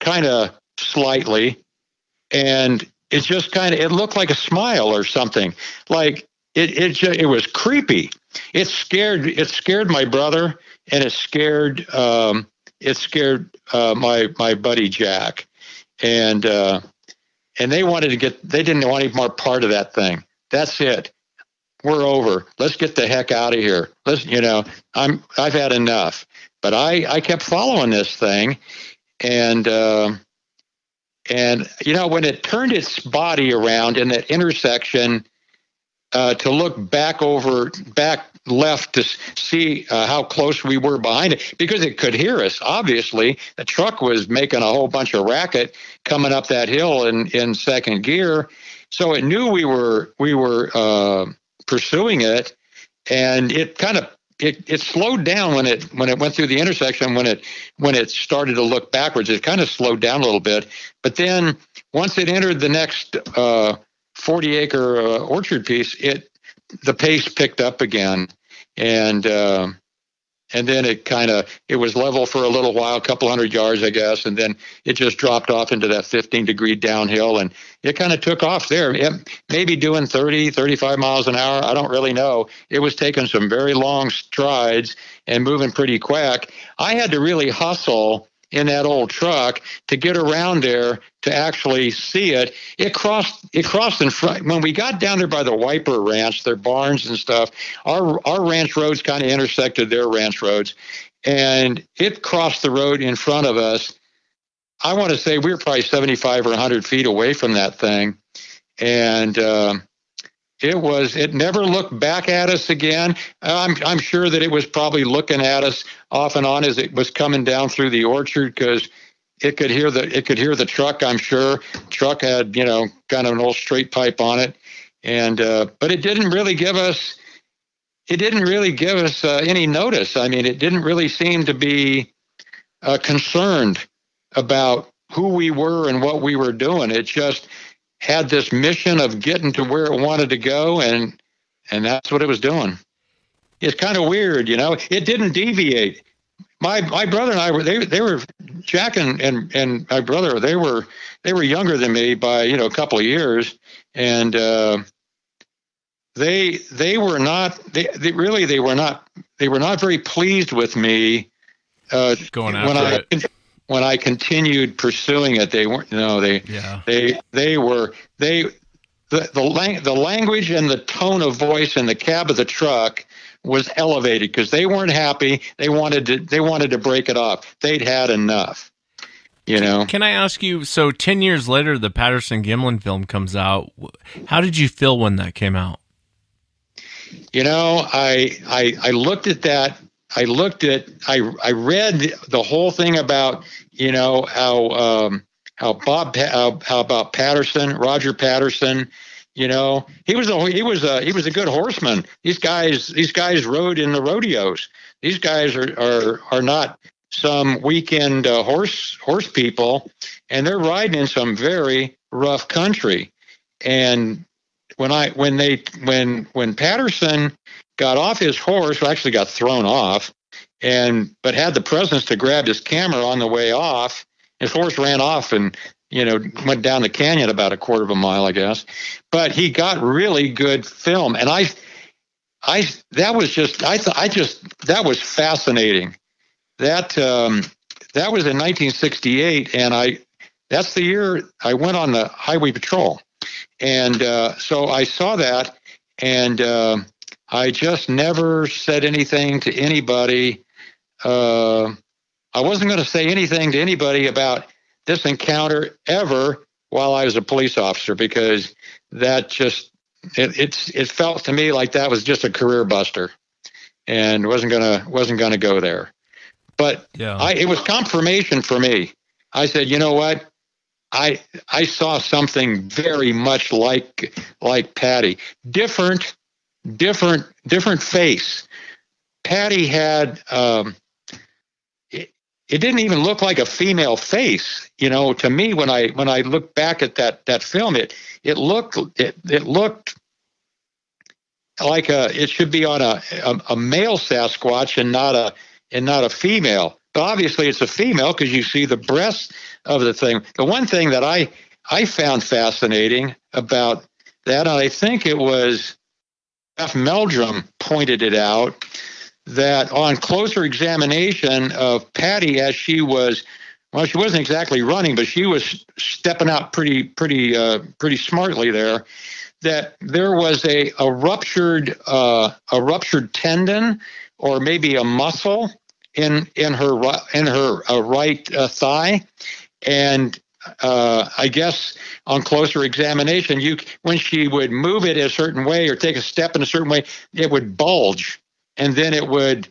kind of slightly, and it just kind of, it looked like a smile or something. Like it, it, just, it was creepy. It scared, it scared my brother, and it scared, um, it scared uh, my my buddy Jack, and uh, and they wanted to get, they didn't want any more part of that thing. That's it. We're over. Let's get the heck out of here. Let's, you know, I'm, I've had enough. But I, I kept following this thing, and uh, and you know, when it turned its body around in that intersection uh, to look back over back left to see uh, how close we were behind it, because it could hear us. Obviously, the truck was making a whole bunch of racket coming up that hill in, in second gear, so it knew we were we were uh, pursuing it, and it kind of. It, it slowed down when it when it went through the intersection. When it when it started to look backwards, it kind of slowed down a little bit. But then once it entered the next uh, forty acre uh, orchard piece, it the pace picked up again, and uh, and then it kind of it was level for a little while, a couple hundred yards, I guess, and then it just dropped off into that fifteen degree downhill, and it kind of took off there. It, maybe doing thirty, thirty-five miles an hour. I don't really know. It was taking some very long strides and moving pretty quick. I had to really hustle in that old truck to get around there to actually see it. It crossed, it crossed in front. When we got down there by the Wiper ranch, their barns and stuff, our, our ranch roads kind of intersected their ranch roads, and it crossed the road in front of us. I want to say we were probably seventy-five or a hundred feet away from that thing. And uh, it was, it never looked back at us again. I'm I'm sure that it was probably looking at us off and on as it was coming down through the orchard, because it could hear the, it could hear the truck, I'm sure. Truck had, you know, kind of an old straight pipe on it. And, uh, but it didn't really give us, it didn't really give us uh, any notice. I mean, it didn't really seem to be uh, concerned about who we were and what we were doing. It just had this mission of getting to where it wanted to go, and And that's what it was doing. It's kind of weird, you know. It didn't deviate. My my brother and I were they they were Jack and, and, and my brother they were they were younger than me by you know a couple of years, and uh, they they were not they, they really they were not they were not very pleased with me uh, going after when I it. when I continued pursuing it. They weren't you know they yeah. they they were they the the, lang- the language and the tone of voice in the cab of the truck was elevated because they weren't happy. They wanted to, they wanted to break it off. They'd had enough, you know? Can I ask you, so ten years later, the Patterson Gimlin film comes out. How did you feel when that came out? You know, I, I, I looked at that. I looked at, I, I read the whole thing about, you know, how, um, how Bob, how, how about Patterson, Roger Patterson, you know, he was a he was a he was a good horseman. These guys these guys rode in the rodeos. These guys are are, are not some weekend uh, horse horse people, and they're riding in some very rough country. And when I when they when when Patterson got off his horse, well, actually got thrown off, and but had the presence to grab his camera on the way off. His horse ran off and, you know, went down the canyon about a quarter of a mile, I guess. But he got really good film. And I, I, that was just, I thought, I just, that was fascinating. That, um, that was in nineteen sixty-eight. And I, that's the year I went on the highway patrol. And, uh, so I saw that, and, uh, I just never said anything to anybody. Uh, I wasn't going to say anything to anybody about this encounter ever while I was a police officer, because that just, it, it's, it felt to me like that was just a career buster and wasn't going to, wasn't going to go there. But yeah. I, it was confirmation for me. I said, you know what? I, I saw something very much like, like Patty, different, different, different face. Patty had, um, it didn't even look like a female face, you know. To me, when I when I look back at that that film, it it looked it it looked like a it should be on a, a a male Sasquatch and not a and not a female. But obviously, it's a female because you see the breasts of the thing. The one thing that I I found fascinating about that, and I think it was Jeff Meldrum pointed it out, that on closer examination of Patty, as she was, well, she wasn't exactly running, but she was stepping out pretty, pretty, uh, pretty smartly there, that there was a, a ruptured, uh, a ruptured tendon or maybe a muscle in, in her, in her uh, right uh, thigh. And, uh, I guess on closer examination, you, when she would move it a certain way or take a step in a certain way, it would bulge. And then it would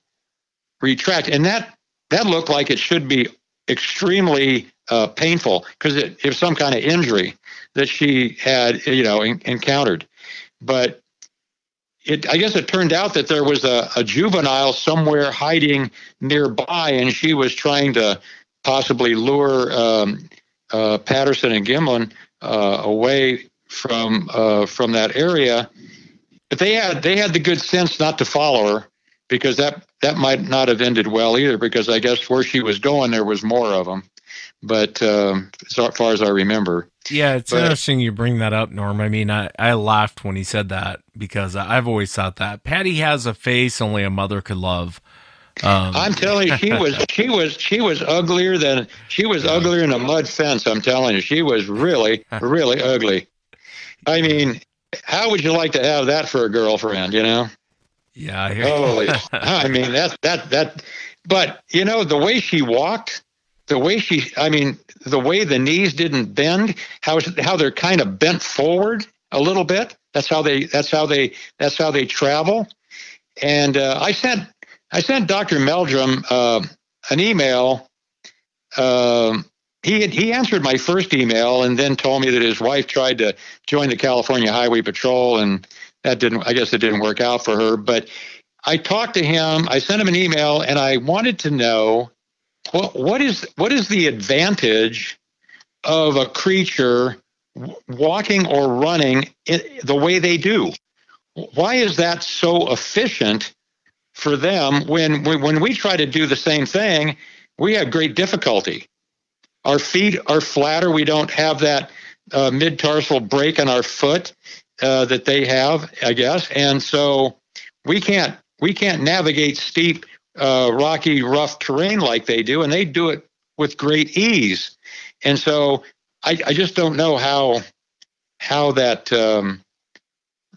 retract, and that that looked like it should be extremely uh, painful because it, it was some kind of injury that she had, you know, in, encountered. But it, I guess, it turned out that there was a, a juvenile somewhere hiding nearby, and she was trying to possibly lure um, uh, Patterson and Gimlin uh, away from uh, from that area. But they had they had the good sense not to follow her, because that, that might not have ended well either, because I guess where she was going, there was more of them. But um, so far as I remember. Yeah, it's but, interesting you bring that up, Norm. I mean, I, I laughed when he said that, because I've always thought that. Patty has a face only a mother could love. Um, I'm telling you, she was she was she was uglier than she was uglier than a mud fence. I'm telling you, she was really really ugly. I mean. How would you like to have that for a girlfriend, you know? Yeah, I hear you. Holy, I mean, that, that, that, but, you know, the way she walked, the way she, I mean, the way the knees didn't bend, how, how they're kind of bent forward a little bit. That's how they, that's how they, that's how they travel. And uh, I sent, I sent Doctor Meldrum uh, an email. Um, He had, he answered my first email and then told me that his wife tried to join the California Highway Patrol, and that didn't, I guess it didn't work out for her. But I talked to him, I sent him an email, and I wanted to know what what is what is the advantage of a creature walking or running the way they do? Why is that so efficient for them when when we try to do the same thing, we have great difficulty? Our feet are flatter. We don't have that uh, mid-tarsal break on our foot uh, that they have, I guess. And so we can't we can't navigate steep, uh, rocky, rough terrain like they do, and they do it with great ease. And so I, I just don't know how how that um,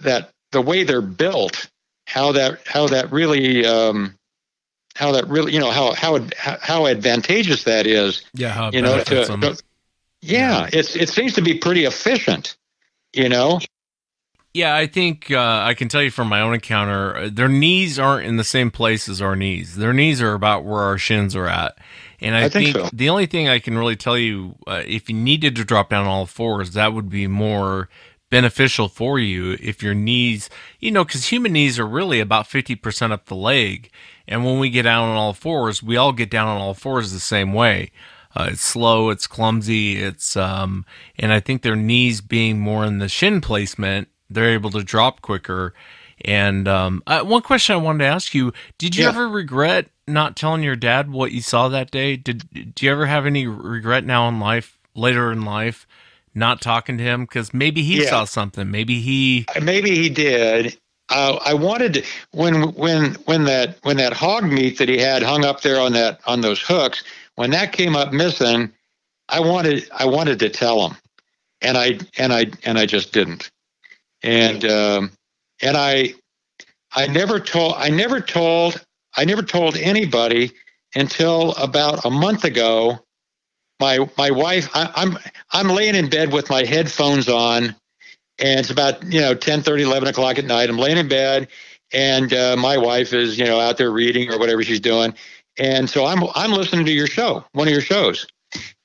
that the way they're built, how that how that really um, how that really you know how how how advantageous that is. Yeah, how you know to, to, yeah, it's it seems to be pretty efficient, you know. Yeah, I think uh, I can tell you from my own encounter, their knees aren't in the same place as our knees. Their knees are about where our shins are at. And I, I think, think so. The only thing I can really tell you, uh, if you needed to drop down all fours, that would be more beneficial for you if your knees, you know, because human knees are really about fifty percent up the leg. And when we get down on all fours, we all get down on all fours the same way. Uh, it's slow, it's clumsy, it's, um, and I think their knees being more in the shin placement, they're able to drop quicker. And um, uh, one question I wanted to ask you, did you yeah. ever regret not telling your dad what you saw that day? Did do you ever have any regret now in life, later in life, not talking to him? Because maybe he yeah. saw something. Maybe he... Maybe he did. Uh, I wanted to, when when when that when that hog meat that he had hung up there on that on those hooks, when that came up missing, I wanted I wanted to tell him, and I and I and I just didn't. And um, and I I never told I never told I never told anybody until about a month ago. My my wife I, I'm I'm laying in bed with my headphones on, and it's about you know ten thirty, eleven o'clock at night. I'm laying in bed, and uh, my wife is you know out there reading or whatever she's doing, and so I'm I'm listening to your show, one of your shows,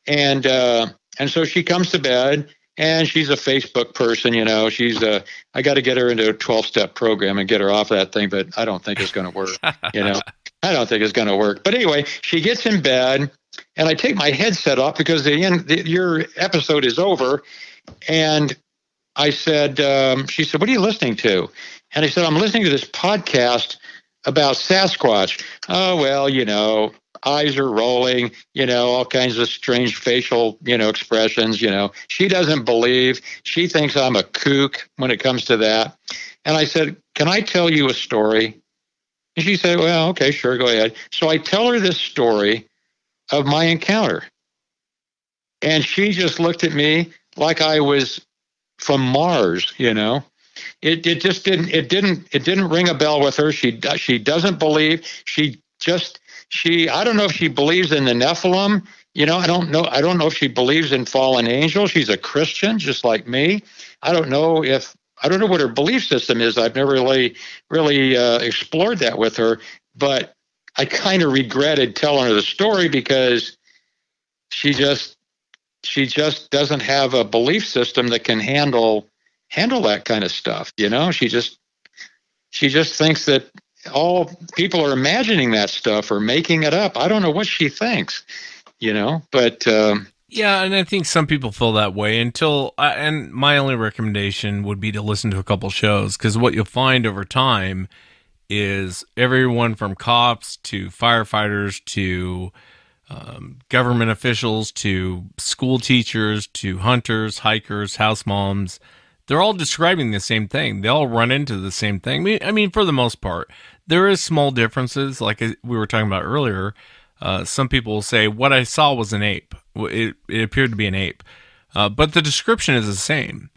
and uh, and so she comes to bed. And she's a Facebook person, you know. She's a. I got to get her into a twelve-step program and get her off that thing, but I don't think it's going to work. You know, I don't think it's going to work. But anyway, she gets in bed, and I take my headset off because the end. The, your episode is over, and I said, um, she said, "What are you listening to?" And I said, "I'm listening to this podcast about Sasquatch." Oh well, you know. Eyes are rolling, you know, all kinds of strange facial, you know, expressions, you know. She doesn't believe. She thinks I'm a kook when it comes to that. And I said, "Can I tell you a story?" And she said, "Well, okay, sure, go ahead." So I tell her this story of my encounter. And she just looked at me like I was from Mars, you know. It it just didn't it didn't it didn't ring a bell with her. She she doesn't believe. She just She, I don't know if she believes in the Nephilim. You know, I don't know. I don't know if she believes in fallen angels. She's a Christian, just like me. I don't know if I don't know what her belief system is. I've never really, really uh, explored that with her. But I kind of regretted telling her the story because she just, she just doesn't have a belief system that can handle handle that kind of stuff. You know, she just, she just thinks that. All people are imagining that stuff or making it up. I don't know what she thinks, you know, but, um, yeah. And I think some people feel that way until I, and my only recommendation would be to listen to a couple shows. 'Cause what you'll find over time is everyone from cops to firefighters, to, um, government officials, to school teachers, to hunters, hikers, house moms, they're all describing the same thing. They all run into the same thing. I mean, for the most part, there is small differences. Like we were talking about earlier, uh, some people will say, what I saw was an ape. It, it appeared to be an ape. Uh, but the description is the same.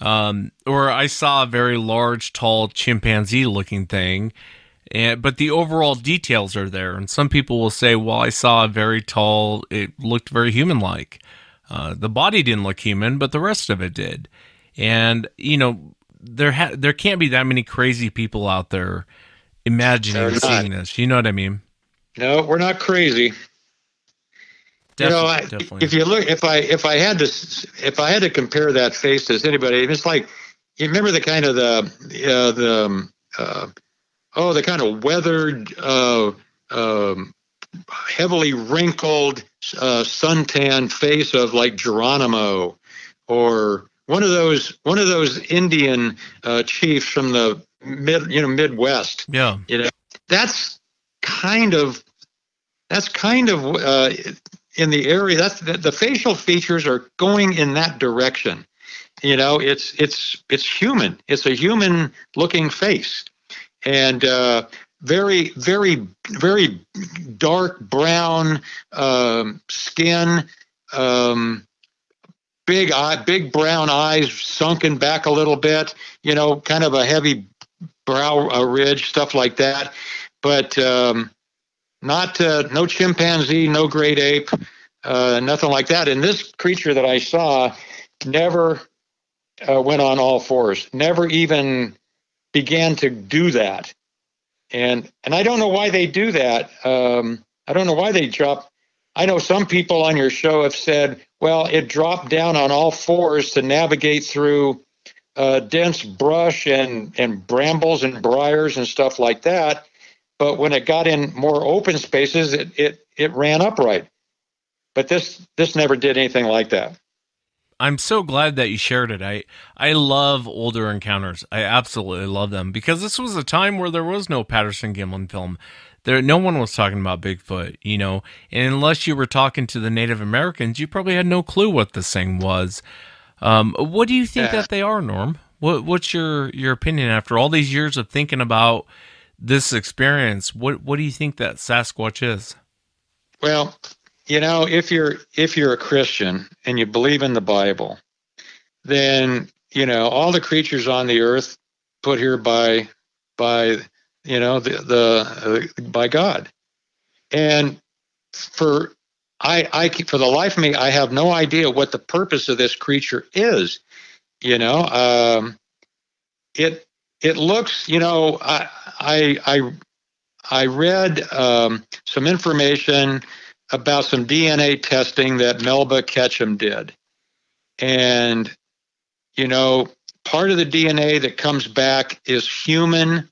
Um, or I saw a very large, tall, chimpanzee-looking thing. And, but the overall details are there. And some people will say, well, I saw a very tall, it looked very human-like. Uh, the body didn't look human, but the rest of it did. And, you know, there ha- there can't be that many crazy people out there imagining seeing this. You know what I mean? No, we're not crazy. Definitely, you know, I, definitely. If you look, if I if I had to if I had to compare that face to anybody, it's like you remember the kind of the uh, the uh, oh the kind of weathered, uh, um, heavily wrinkled, uh, suntanned face of like Geronimo or. One of those, one of those Indian uh, chiefs from the mid, you know, Midwest. Yeah. You know, that's kind of, that's kind of uh, in the area. That's the, the facial features are going in that direction. You know, it's, it's, it's human. It's a human looking face, and uh, very, very, very dark brown um, skin, um, big eye, big brown eyes sunken back a little bit, you know, kind of a heavy brow uh, ridge, stuff like that. But um, not, uh, no chimpanzee, no great ape, uh, nothing like that. And this creature that I saw never Uh, went on all fours, never even began to do that. And and I don't know why they do that. Um, I don't know why they drop. I know some people on your show have said, well, it dropped down on all fours to navigate through uh, dense brush and, and brambles and briars and stuff like that. But when it got in more open spaces, it it, it ran upright. But this this never did anything like that. I'm so glad that you shared it. I, I love older encounters. I absolutely love them, because this was a time where there was no Patterson Gimlin film. There, no one was talking about Bigfoot, you know, and unless you were talking to the Native Americans, you probably had no clue what this thing was. Um, what do you think yeah. that they are, Norm? What, what's your, your opinion after all these years of thinking about this experience? What, what do you think that Sasquatch is? Well, you know, if you're if you're a Christian and you believe in the Bible, then, you know, all the creatures on the earth put here by by you know the the uh, by God. And for I I for the life of me, I have no idea what the purpose of this creature is. You know, um, it it looks, you know, I I I I read um, some information about some D N A testing that Melba Ketchum did. And, you know, part of the D N A that comes back is human.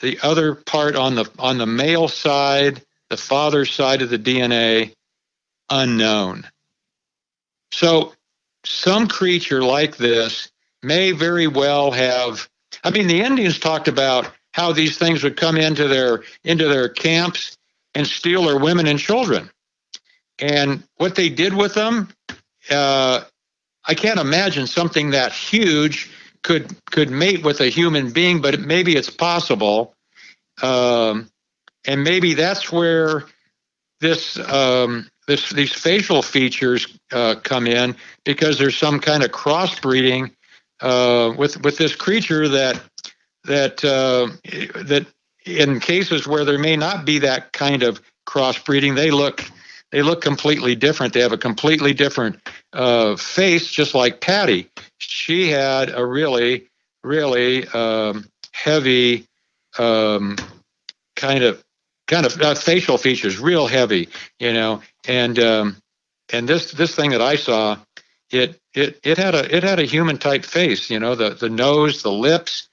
The other part on the on the male side, the father's side of the D N A, unknown. So some creature like this may very well have, I mean, the Indians talked about how these things would come into their into their camps and steal their women and children. And what they did with them, uh, I can't imagine something that huge could could mate with a human being, but maybe it's possible. Um, and maybe that's where this um, this these facial features uh, come in, because there's some kind of crossbreeding uh, with with this creature that that uh, that. In cases where there may not be that kind of crossbreeding, they look they look completely different. They have a completely different uh, face, just like Patty. She had a really, really um, heavy um, kind of kind of uh, facial features, real heavy, you know. And um, and this this thing that I saw, it it it had a it had a human type face, you know, the the nose, the lips,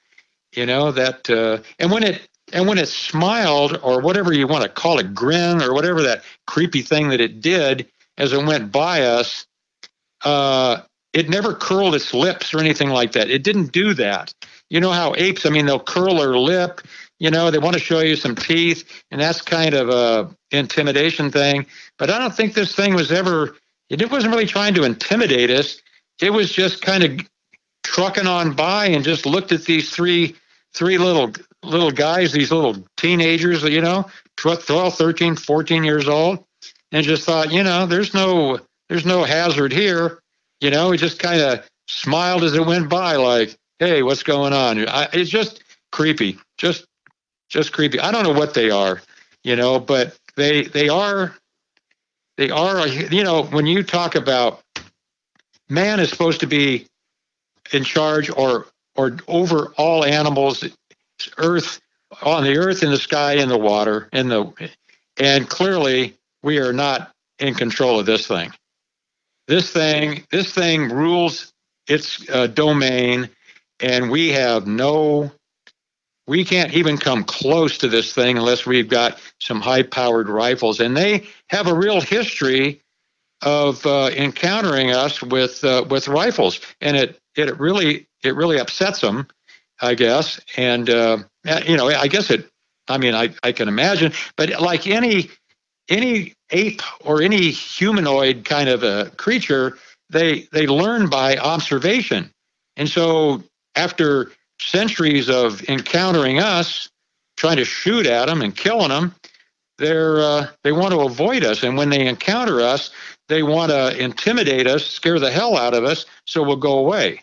you know that, uh, and when it. And when it smiled, or whatever you want to call it, grin, or whatever that creepy thing that it did as it went by us, uh, it never curled its lips or anything like that. It didn't do that. You know how apes, I mean, they'll curl their lip, you know, they want to show you some teeth, and that's kind of a intimidation thing. But I don't think this thing was ever, it wasn't really trying to intimidate us. It was just kind of trucking on by and just looked at these three three little little guys, these little teenagers, you know, twelve, thirteen, fourteen years old, and just thought, you know, there's no, there's no hazard here. You know, it just kind of smiled as it went by, like, hey, what's going on? I, it's just creepy, just, just creepy. I don't know what they are, you know, but they, they are, they are, you know, when you talk about man is supposed to be in charge or, or over all animals, earth on the earth, in the sky, in the water, in the, and clearly we are not in control of this thing. This thing, this thing rules its uh, domain, and we have no, we can't even come close to this thing unless we've got some high-powered rifles. And they have a real history of uh, encountering us with uh, with rifles, and it it really it really upsets them. I guess. And, uh, you know, I guess it, I mean, I, I can imagine, but like any, any ape or any humanoid kind of a creature, they, they learn by observation. And so after centuries of encountering us, trying to shoot at them and killing them, they're, uh, they want to avoid us. And when they encounter us, they want to intimidate us, scare the hell out of us, so we'll go away.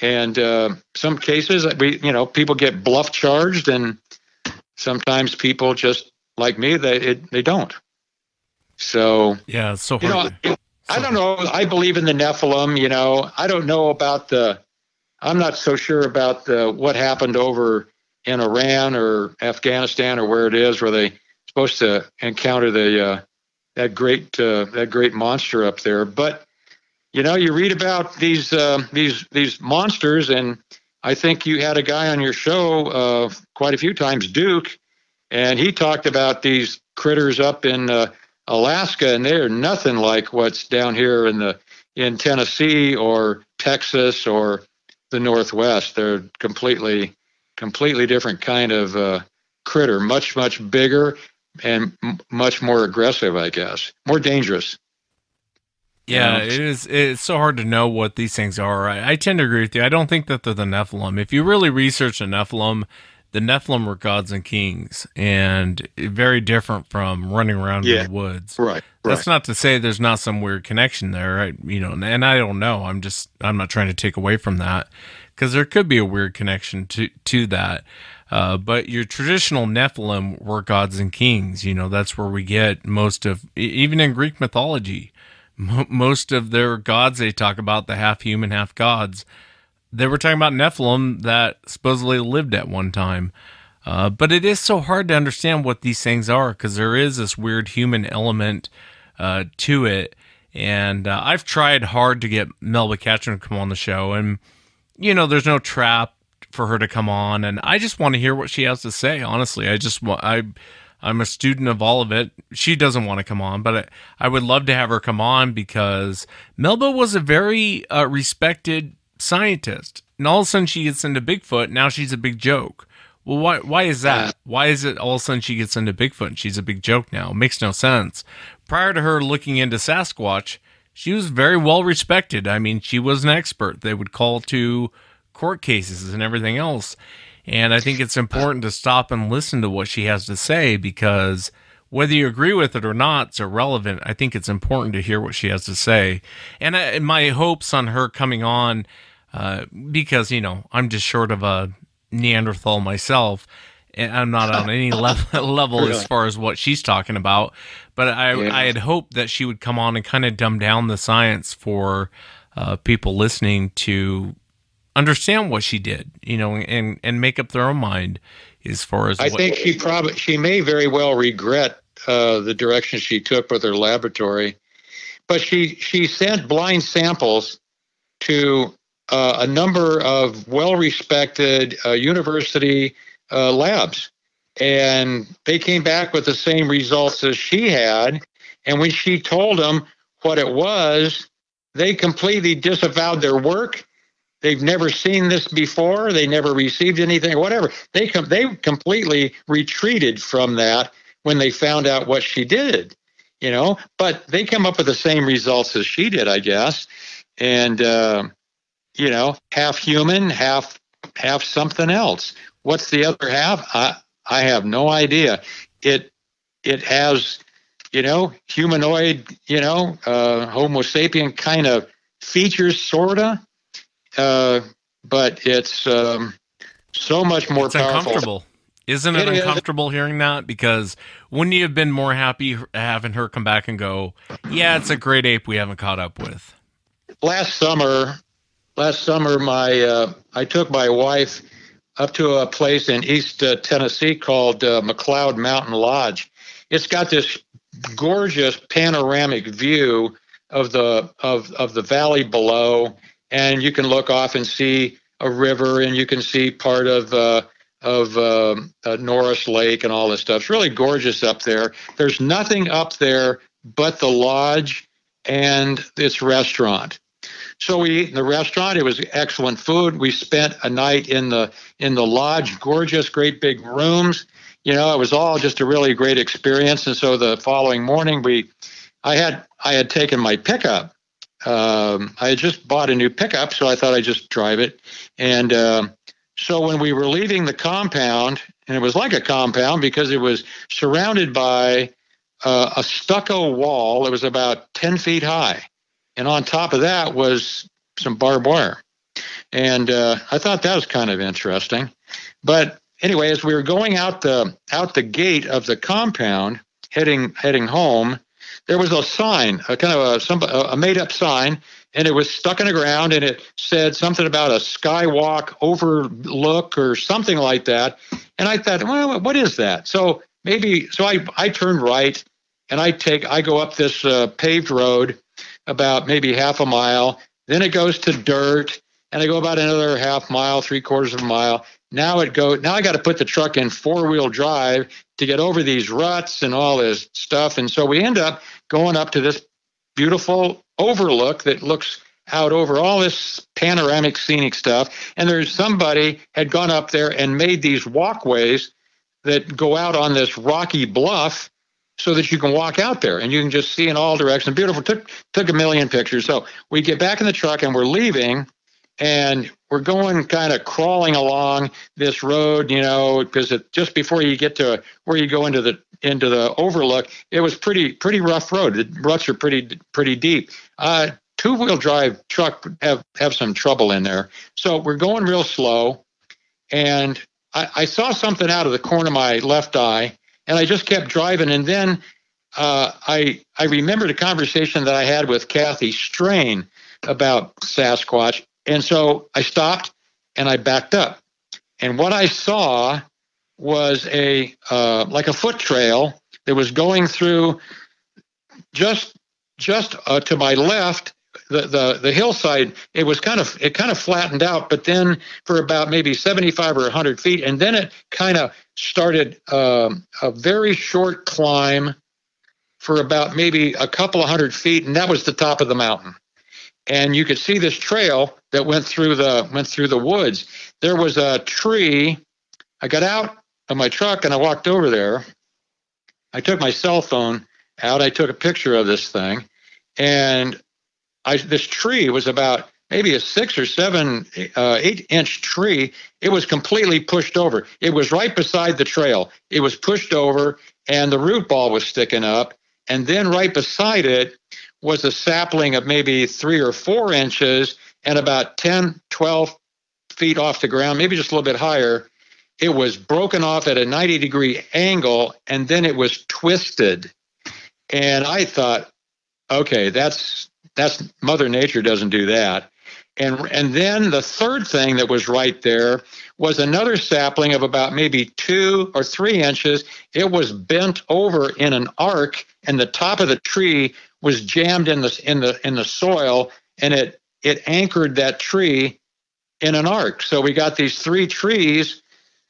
And uh, some cases, we, you know, people get bluff charged, and sometimes people just like me, they it, they don't. So yeah, it's so hard. You know, to, I, so I don't know. I believe in the Nephilim. You know, I don't know about the. I'm not so sure about the what happened over in Iran or Afghanistan or where it is, where they supposed to encounter the uh, that great uh, that great monster up there, but. You know, you read about these uh, these these monsters, and I think you had a guy on your show uh, quite a few times, Duke, and he talked about these critters up in uh, Alaska, and they're nothing like what's down here in the in Tennessee or Texas or the Northwest. They're completely completely different kind of uh, critter, much much bigger and m- much more aggressive, I guess, more dangerous. Yeah, it is. It's so hard to know what these things are. I, I tend to agree with you. I don't think that they're the Nephilim. If you really research the Nephilim, the Nephilim were gods and kings, and very different from running around yeah, in the woods. Right. That's right. Not to say there's not some weird connection there. Right? You know, and, and I don't know. I'm just I'm not trying to take away from that, because there could be a weird connection to to that. Uh, but your traditional Nephilim were gods and kings. You know, that's where we get most of, even in Greek mythology. Most of their gods they talk about, the half-human, half-gods, they were talking about Nephilim that supposedly lived at one time. Uh, but it is so hard to understand what these things are, because there is this weird human element uh, to it. And uh, I've tried hard to get Melba Ketchum to come on the show, and, you know, there's no trap for her to come on. And I just want to hear what she has to say, honestly. I just want... I. I'm a student of all of it. She doesn't want to come on, but I, I would love to have her come on, because Melba was a very uh, respected scientist, and all of a sudden she gets into Bigfoot. Now she's a big joke. Well, why why is that? Why is it all of a sudden she gets into Bigfoot and she's a big joke now? It makes no sense. Prior to her looking into Sasquatch, she was very well respected. I mean, she was an expert. They would call to court cases and everything else. And I think it's important to stop and listen to what she has to say, because whether you agree with it or not, it's irrelevant. I think it's important to hear what she has to say. And I, my hopes on her coming on, uh, because, you know, I'm just short of a Neanderthal myself, and I'm not on any level, level as far as what she's talking about. But I, yeah. I had hoped that she would come on and kind of dumb down the science for uh, people listening to understand what she did, you know, and, and make up their own mind as far as. I what- think she probably she may very well regret uh, the direction she took with her laboratory, but she she sent blind samples to uh, a number of well-respected uh, university uh, labs, and they came back with the same results as she had. And when she told them what it was, they completely disavowed their work. They've never seen this before. They never received anything, whatever. They com- they completely retreated from that when they found out what she did, you know. But they come up with the same results as she did, I guess. And, uh, you know, half human, half half something else. What's the other half? I I have no idea. It it has, you know, humanoid, you know, uh, Homo sapien kind of features, sorta. Uh, but it's um, so much more it's powerful. Uncomfortable. Isn't it, it uncomfortable is. Hearing that? Because wouldn't you have been more happy having her come back and go, yeah, it's a great ape we haven't caught up with? Last summer, last summer, my uh, I took my wife up to a place in East uh, Tennessee called uh, McLeod Mountain Lodge. It's got this gorgeous panoramic view of the of, of the valley below. And you can look off and see a river, and you can see part of uh, of uh, uh, Norris Lake and all this stuff. It's really gorgeous up there. There's nothing up there but the lodge and its restaurant. So we ate in the restaurant. It was excellent food. We spent a night in the in the lodge, gorgeous, great big rooms. You know, it was all just a really great experience. And so the following morning, we, I had I had taken my pickup. Um, I had just bought a new pickup, so I thought I'd just drive it. And uh, so when we were leaving the compound, and it was like a compound because it was surrounded by uh, a stucco wall. It was about ten feet high. And on top of that was some barbed wire. And uh, I thought that was kind of interesting. But anyway, as we were going out the out the gate of the compound, heading heading home, there was a sign, a kind of a, some, a made-up sign, and it was stuck in the ground, and it said something about a skywalk overlook or something like that. And I thought, well, what is that? So maybe, so I, I turn right, and I take, I go up this uh, paved road about maybe half a mile. Then it goes to dirt, and I go about another half mile, three quarters of a mile. Now it go. Now I got to put the truck in four-wheel drive to get over these ruts and all this stuff. And so we end up going up to this beautiful overlook that looks out over all this panoramic scenic stuff. And there's somebody had gone up there and made these walkways that go out on this rocky bluff so that you can walk out there and you can just see in all directions. Beautiful. Took took a million pictures. So we get back in the truck and we're leaving. And we're going kind of crawling along this road, you know, because it, just before you get to where you go into the into the overlook, it was pretty pretty rough road. The ruts are pretty pretty deep. Uh, two-wheel drive truck have, have some trouble in there. So we're going real slow. And I, I saw something out of the corner of my left eye, and I just kept driving. And then uh, I I remembered a conversation that I had with Kathy Strain about Sasquatch. And so I stopped and I backed up. And what I saw was a uh, like a foot trail that was going through just just uh, to my left, the, the the hillside. It was kind of it kind of flattened out, but then for about maybe seventy-five or one hundred feet. And then it kind of started um, a very short climb for about maybe a couple of hundred feet. And that was the top of the mountain. And you could see this trail that went through the went through the woods. There was a tree. I got out of my truck and I walked over there. I took my cell phone out. I took a picture of this thing, and I, this tree was about maybe a six or seven, uh, eight-inch tree. It was completely pushed over. It was right beside the trail. It was pushed over, and the root ball was sticking up. And then right beside it was a sapling of maybe three or four inches and about ten, twelve feet off the ground, maybe just a little bit higher. It was broken off at a ninety degree angle, and then it was twisted. And I thought, okay, that's that's Mother Nature doesn't do that. And and then the third thing that was right there was another sapling of about maybe two or three inches. It was bent over in an arc, and the top of the tree was jammed in the in the in the soil, and it it anchored that tree in an arc. So we got these three trees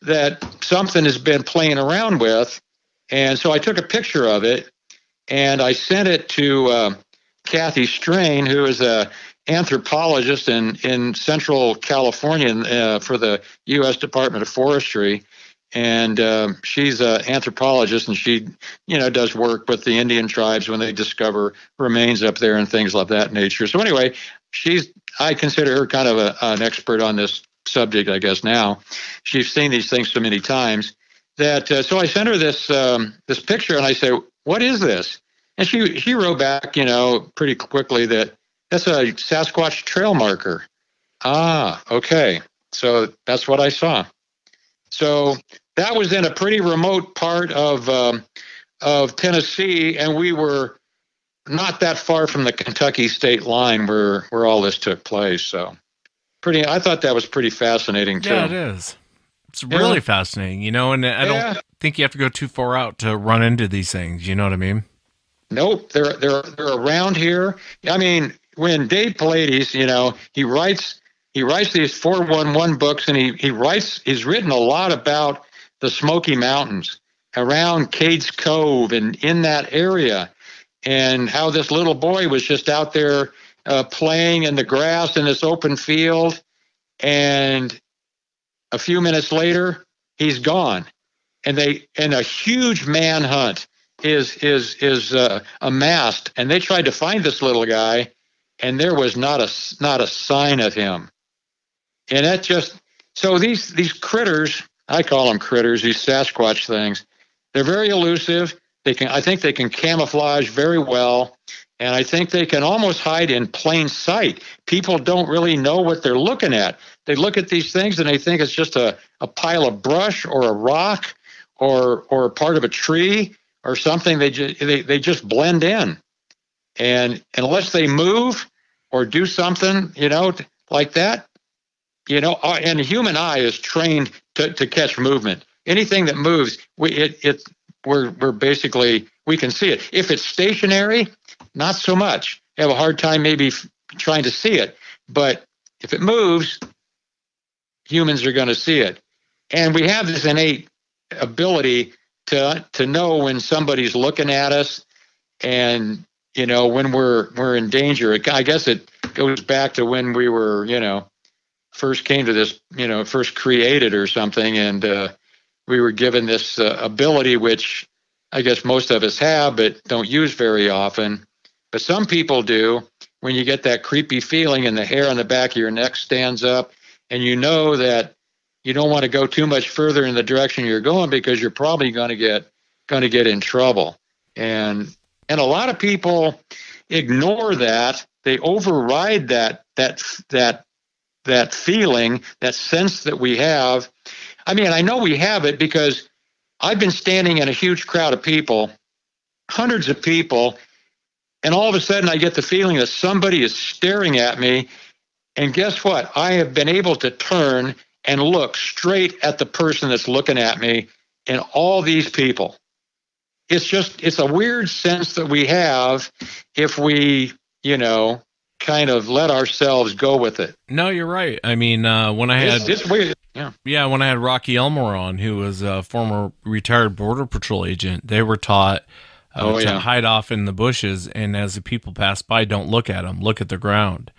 that something has been playing around with, and so I took a picture of it, and I sent it to uh, Kathy Strain, who is a anthropologist in, in Central California uh, for the U S Department of Forestry. And um, she's an anthropologist, and she, you know, does work with the Indian tribes when they discover remains up there and things of that nature. So anyway, she's, I consider her kind of a, an expert on this subject, I guess now. She's seen these things so many times that, uh, so I sent her this, um, this picture, and I say, what is this? And she, she wrote back, you know, pretty quickly that, that's a Sasquatch trail marker. Ah, okay. So that's what I saw. So that was in a pretty remote part of um, of Tennessee, and we were not that far from the Kentucky state line where, where all this took place. So pretty. I thought that was pretty fascinating, too. Yeah, it is. It's really yeah. fascinating, you know, and I don't yeah. think you have to go too far out to run into these things, you know what I mean? Nope, they're, they're, they're around here. I mean... When Dave Pallades, you know, he writes he writes these four one one books, and he, he writes he's written a lot about the Smoky Mountains around Cades Cove and in that area, and how this little boy was just out there uh, playing in the grass in this open field, and a few minutes later, he's gone. And they and a huge manhunt is is is uh, amassed, and they tried to find this little guy, and there was not a not a sign of him. And that just so these these critters, I call them critters, these Sasquatch things, they're very elusive. They can I think they can camouflage very well, and I think they can almost hide in plain sight. People don't really know what they're looking at. They look at these things and they think it's just a, a pile of brush or a rock or or part of a tree or something. They just they, they just blend in, and unless they move or do something, you know, like that, you know, and the human eye is trained to, to catch movement. Anything that moves, we it it we're we're basically we can see it. If it's stationary, not so much. You have a hard time maybe trying to see it, but if it moves, humans are going to see it. And we have this innate ability to to know when somebody's looking at us, and you know when we're we're in danger. It, I guess it goes back to when we were, you know, first came to this, you know, first created or something, and uh, we were given this uh, ability, which I guess most of us have but don't use very often. But some people do. When you get that creepy feeling and the hair on the back of your neck stands up, and you know that you don't want to go too much further in the direction you're going because you're probably going to get going to get in trouble. And and a lot of people ignore that. They override that that that that feeling, that sense that we have. I mean, I know we have it because I've been standing in a huge crowd of people, hundreds of people, and all of a sudden I get the feeling that somebody is staring at me. And guess what? I have been able to turn and look straight at the person that's looking at me and all these people. It's just, it's a weird sense that we have if we, you know, kind of let ourselves go with it. No, you're right. I mean, uh, when I had... It's, it's weird. Yeah. Yeah, when I had Rocky Elmore on, who was a former retired Border Patrol agent, they were taught uh, oh, yeah. to hide off in the bushes, and as the people pass by, don't look at them, look at the ground.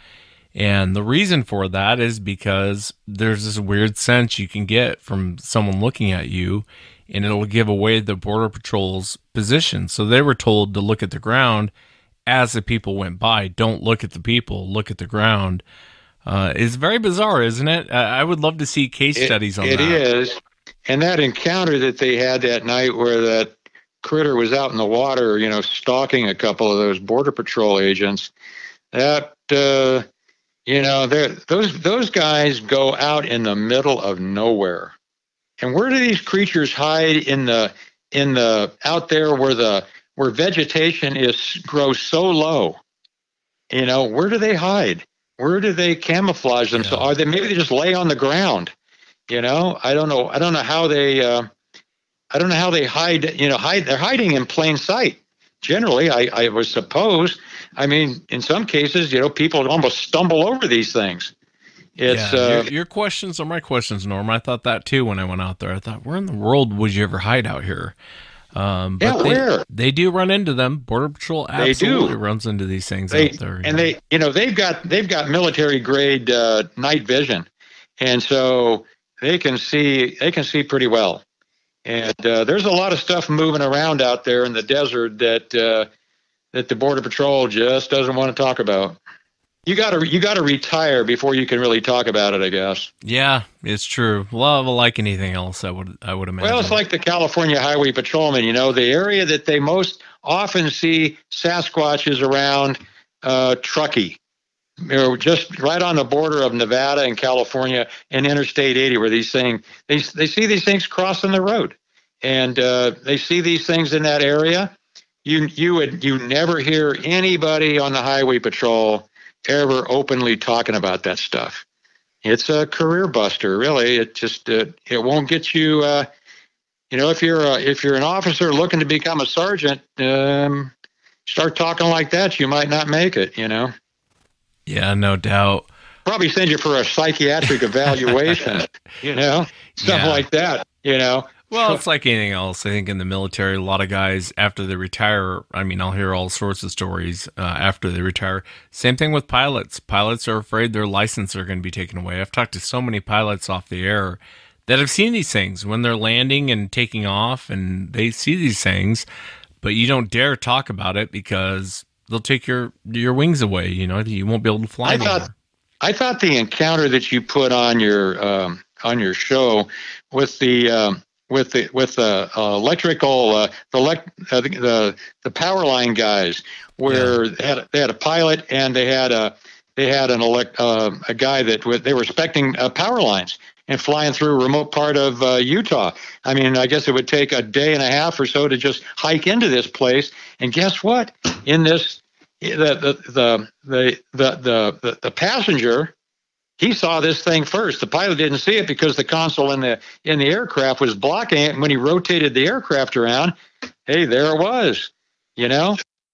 And the reason for that is because there's this weird sense you can get from someone looking at you, and it'll give away the Border Patrol's position. So they were told to look at the ground as the people went by. Don't look at the people, look at the ground. Uh, it's very bizarre, isn't it? I would love to see case it, studies on it that. It is. And that encounter that they had that night where that critter was out in the water, you know, stalking a couple of those Border Patrol agents, that, uh, you know, those those guys go out in the middle of nowhere. And where do these creatures hide in the, in the, out there where the, where vegetation is, grows so low? You know, where do they hide? Where do they camouflage themselves? Yeah. Are they maybe they just lay on the ground? You know, I don't know. I don't know how they. Uh, I don't know how they hide. You know, hide. They're hiding in plain sight. Generally, I, I would suppose. I mean, in some cases, you know, people almost stumble over these things. It's yeah. uh, your, your questions are my questions, Norm. I thought that too when I went out there. I thought, where in the world would you ever hide out here? Um, but yeah, they, where? They do run into them. Border Patrol absolutely runs into these things they, out there. And know. they, you know, they've got they've got military grade uh, night vision, and so they can see they can see pretty well. And uh, there's a lot of stuff moving around out there in the desert that uh, that the Border Patrol just doesn't want to talk about. You gotta you gotta retire before you can really talk about it, I guess. Yeah, it's true. Love, like anything else, I would I would imagine. Well, it's like the California Highway Patrolman. You know, the area that they most often see Sasquatch is around uh, Truckee, or just right on the border of Nevada and California and Interstate eighty, where these things they they see these things crossing the road, and uh, they see these things in that area. You you would you never hear anybody on the Highway Patrol ever openly talking about that stuff. It's a career buster, really. It just uh, it won't get you. Uh, you know, if you're a, if you're an officer looking to become a sergeant, um, start talking like that, you might not make it. You know. Yeah, no doubt. Probably send you for a psychiatric evaluation. You know, stuff yeah. like that. You know, Well, it's like anything else. I think in the military, a lot of guys after they retire, I mean, I'll hear all sorts of stories uh, after they retire. Same thing with pilots. Pilots are afraid their license are going to be taken away. I've talked to so many pilots off the air that have seen these things when they're landing and taking off, and they see these things, but you don't dare talk about it because they'll take your your wings away. You know, you won't be able to fly I anymore. Thought, I thought the encounter that you put on your um, on your show with the um, with the with the uh, electrical uh, the, elect, uh, the the the power line guys, where yeah. they had a, they had a pilot and they had a they had an elect uh, a guy that was, they were inspecting uh, power lines and flying through a remote part of uh, Utah. I mean, I guess it would take a day and a half or so to just hike into this place. And guess what? In this the the the the the the, the, the passenger. He saw this thing first. The pilot didn't see it because the console in the in the aircraft was blocking it. And when he rotated the aircraft around, hey, there it was. You know,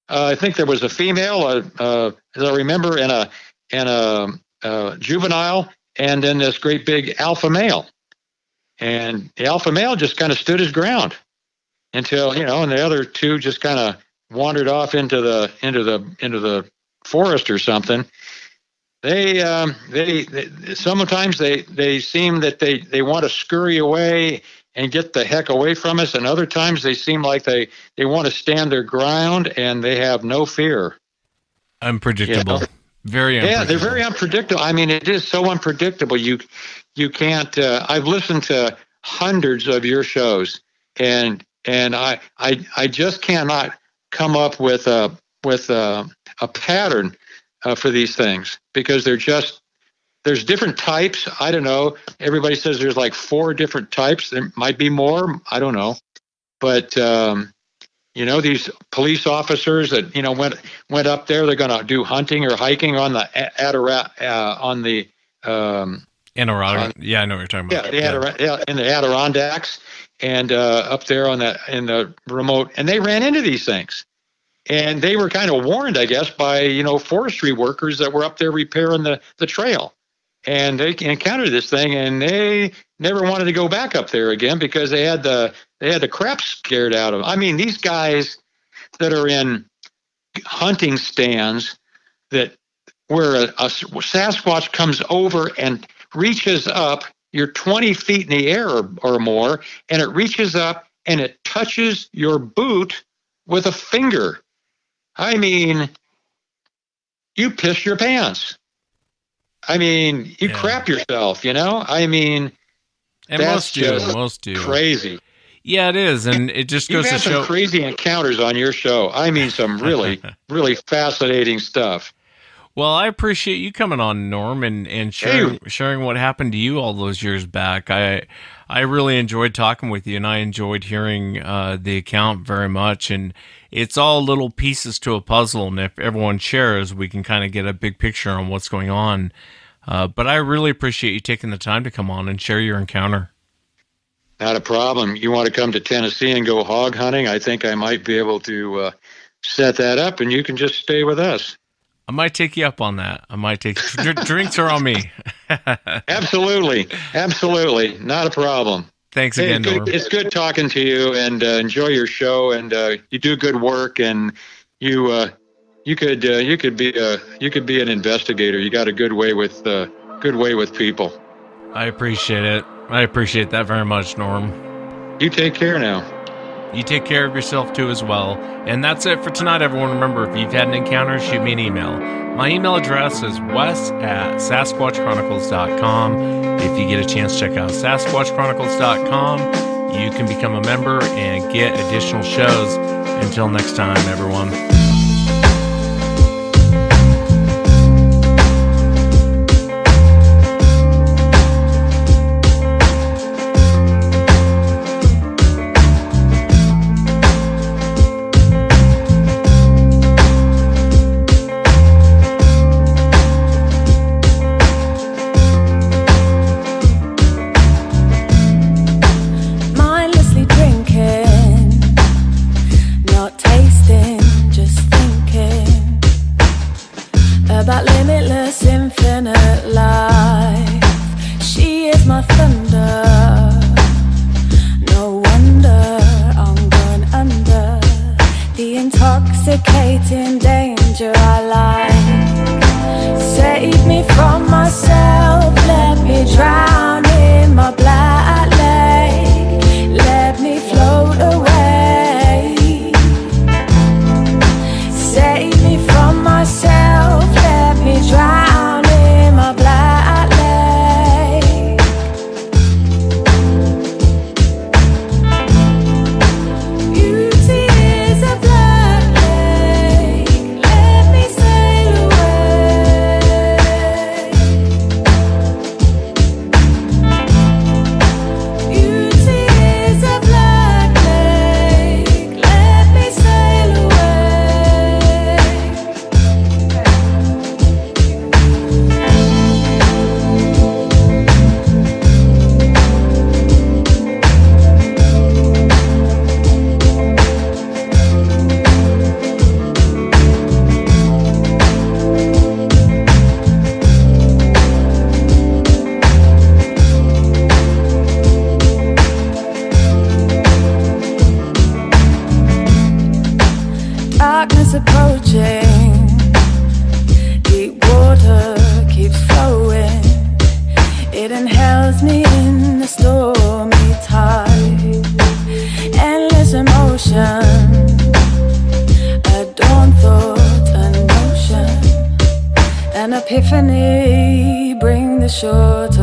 uh, I think there was a female, uh, uh, as I remember, and a and a uh, juvenile, and then this great big alpha male. And the alpha male just kind of stood his ground until you know, and the other two just kind of wandered off into the into the into the forest or something. They, um, they, they, sometimes they, they seem that they, they want to scurry away and get the heck away from us. And other times they seem like they, they want to stand their ground and they have no fear. Unpredictable. You know? Very unpredictable. Yeah, they're very unpredictable. I mean, it is so unpredictable. You, you can't, uh, I've listened to hundreds of your shows and, and I, I, I just cannot come up with a, with a, a pattern Uh, for these things, because they're just, there's different types. I don't know. Everybody says there's like four different types. There might be more. I don't know. But, um, you know, these police officers that, you know, went, went up there, they're going to do hunting or hiking on the Adirondack, uh, on the, um, Adirondack. Yeah, I know what you're talking about. Yeah, the yeah. yeah in the Adirondacks and, uh, up there on the, in the remote, and they ran into these things. And they were kind of warned, I guess, by, you know, forestry workers that were up there repairing the, the trail. And they encountered this thing, and they never wanted to go back up there again because they had the they had the crap scared out of them. I mean, these guys that are in hunting stands that where a, a Sasquatch comes over and reaches up, you're twenty feet in the air or, or more, and it reaches up and it touches your boot with a finger. I mean, you piss your pants. I mean, you yeah. crap yourself, you know? I mean, and that's most just do, most do. Crazy. Yeah, it is, and it just goes You've had to some show. Crazy encounters on your show. I mean, some really, really fascinating stuff. Well, I appreciate you coming on, Norm, and, and sharing, hey. sharing what happened to you all those years back. I I really enjoyed talking with you, and I enjoyed hearing uh, the account very much. And it's all little pieces to a puzzle, and if everyone shares, we can kind of get a big picture on what's going on. Uh, but I really appreciate you taking the time to come on and share your encounter. Not a problem. You want to come to Tennessee and go hog hunting? I think I might be able to uh, set that up, and you can just stay with us. I might take you up on that. I might take – drinks are on me. Absolutely. Absolutely. Not a problem. Thanks hey, again, Norm. Good, it's good talking to you, and uh, enjoy your show, and uh, you do good work, and you uh, you could uh, you could be uh, you could be an investigator. You got a good way with uh, good way with people. I appreciate it. I appreciate that very much, Norm. You take care now. You take care of yourself, too, as well. And that's it for tonight, everyone. Remember, if you've had an encounter, shoot me an email. My email address is wes at sasquatch chronicles dot com. If you get a chance, check out sasquatch chronicles dot com. You can become a member and get additional shows. Until next time, everyone. Just fate in danger I lie. Save me from myself, let me drown in my black lake, let me float away. Save me from myself, let me drown in my black lake. Beauty is a black lake, let me sail away. Beauty is a black lake, let me sail away. Darkness approaching, deep water keeps flowing, it inhales me in the stormy tide. Endless emotion, a dawn thought, a notion, an epiphany, bring the shore to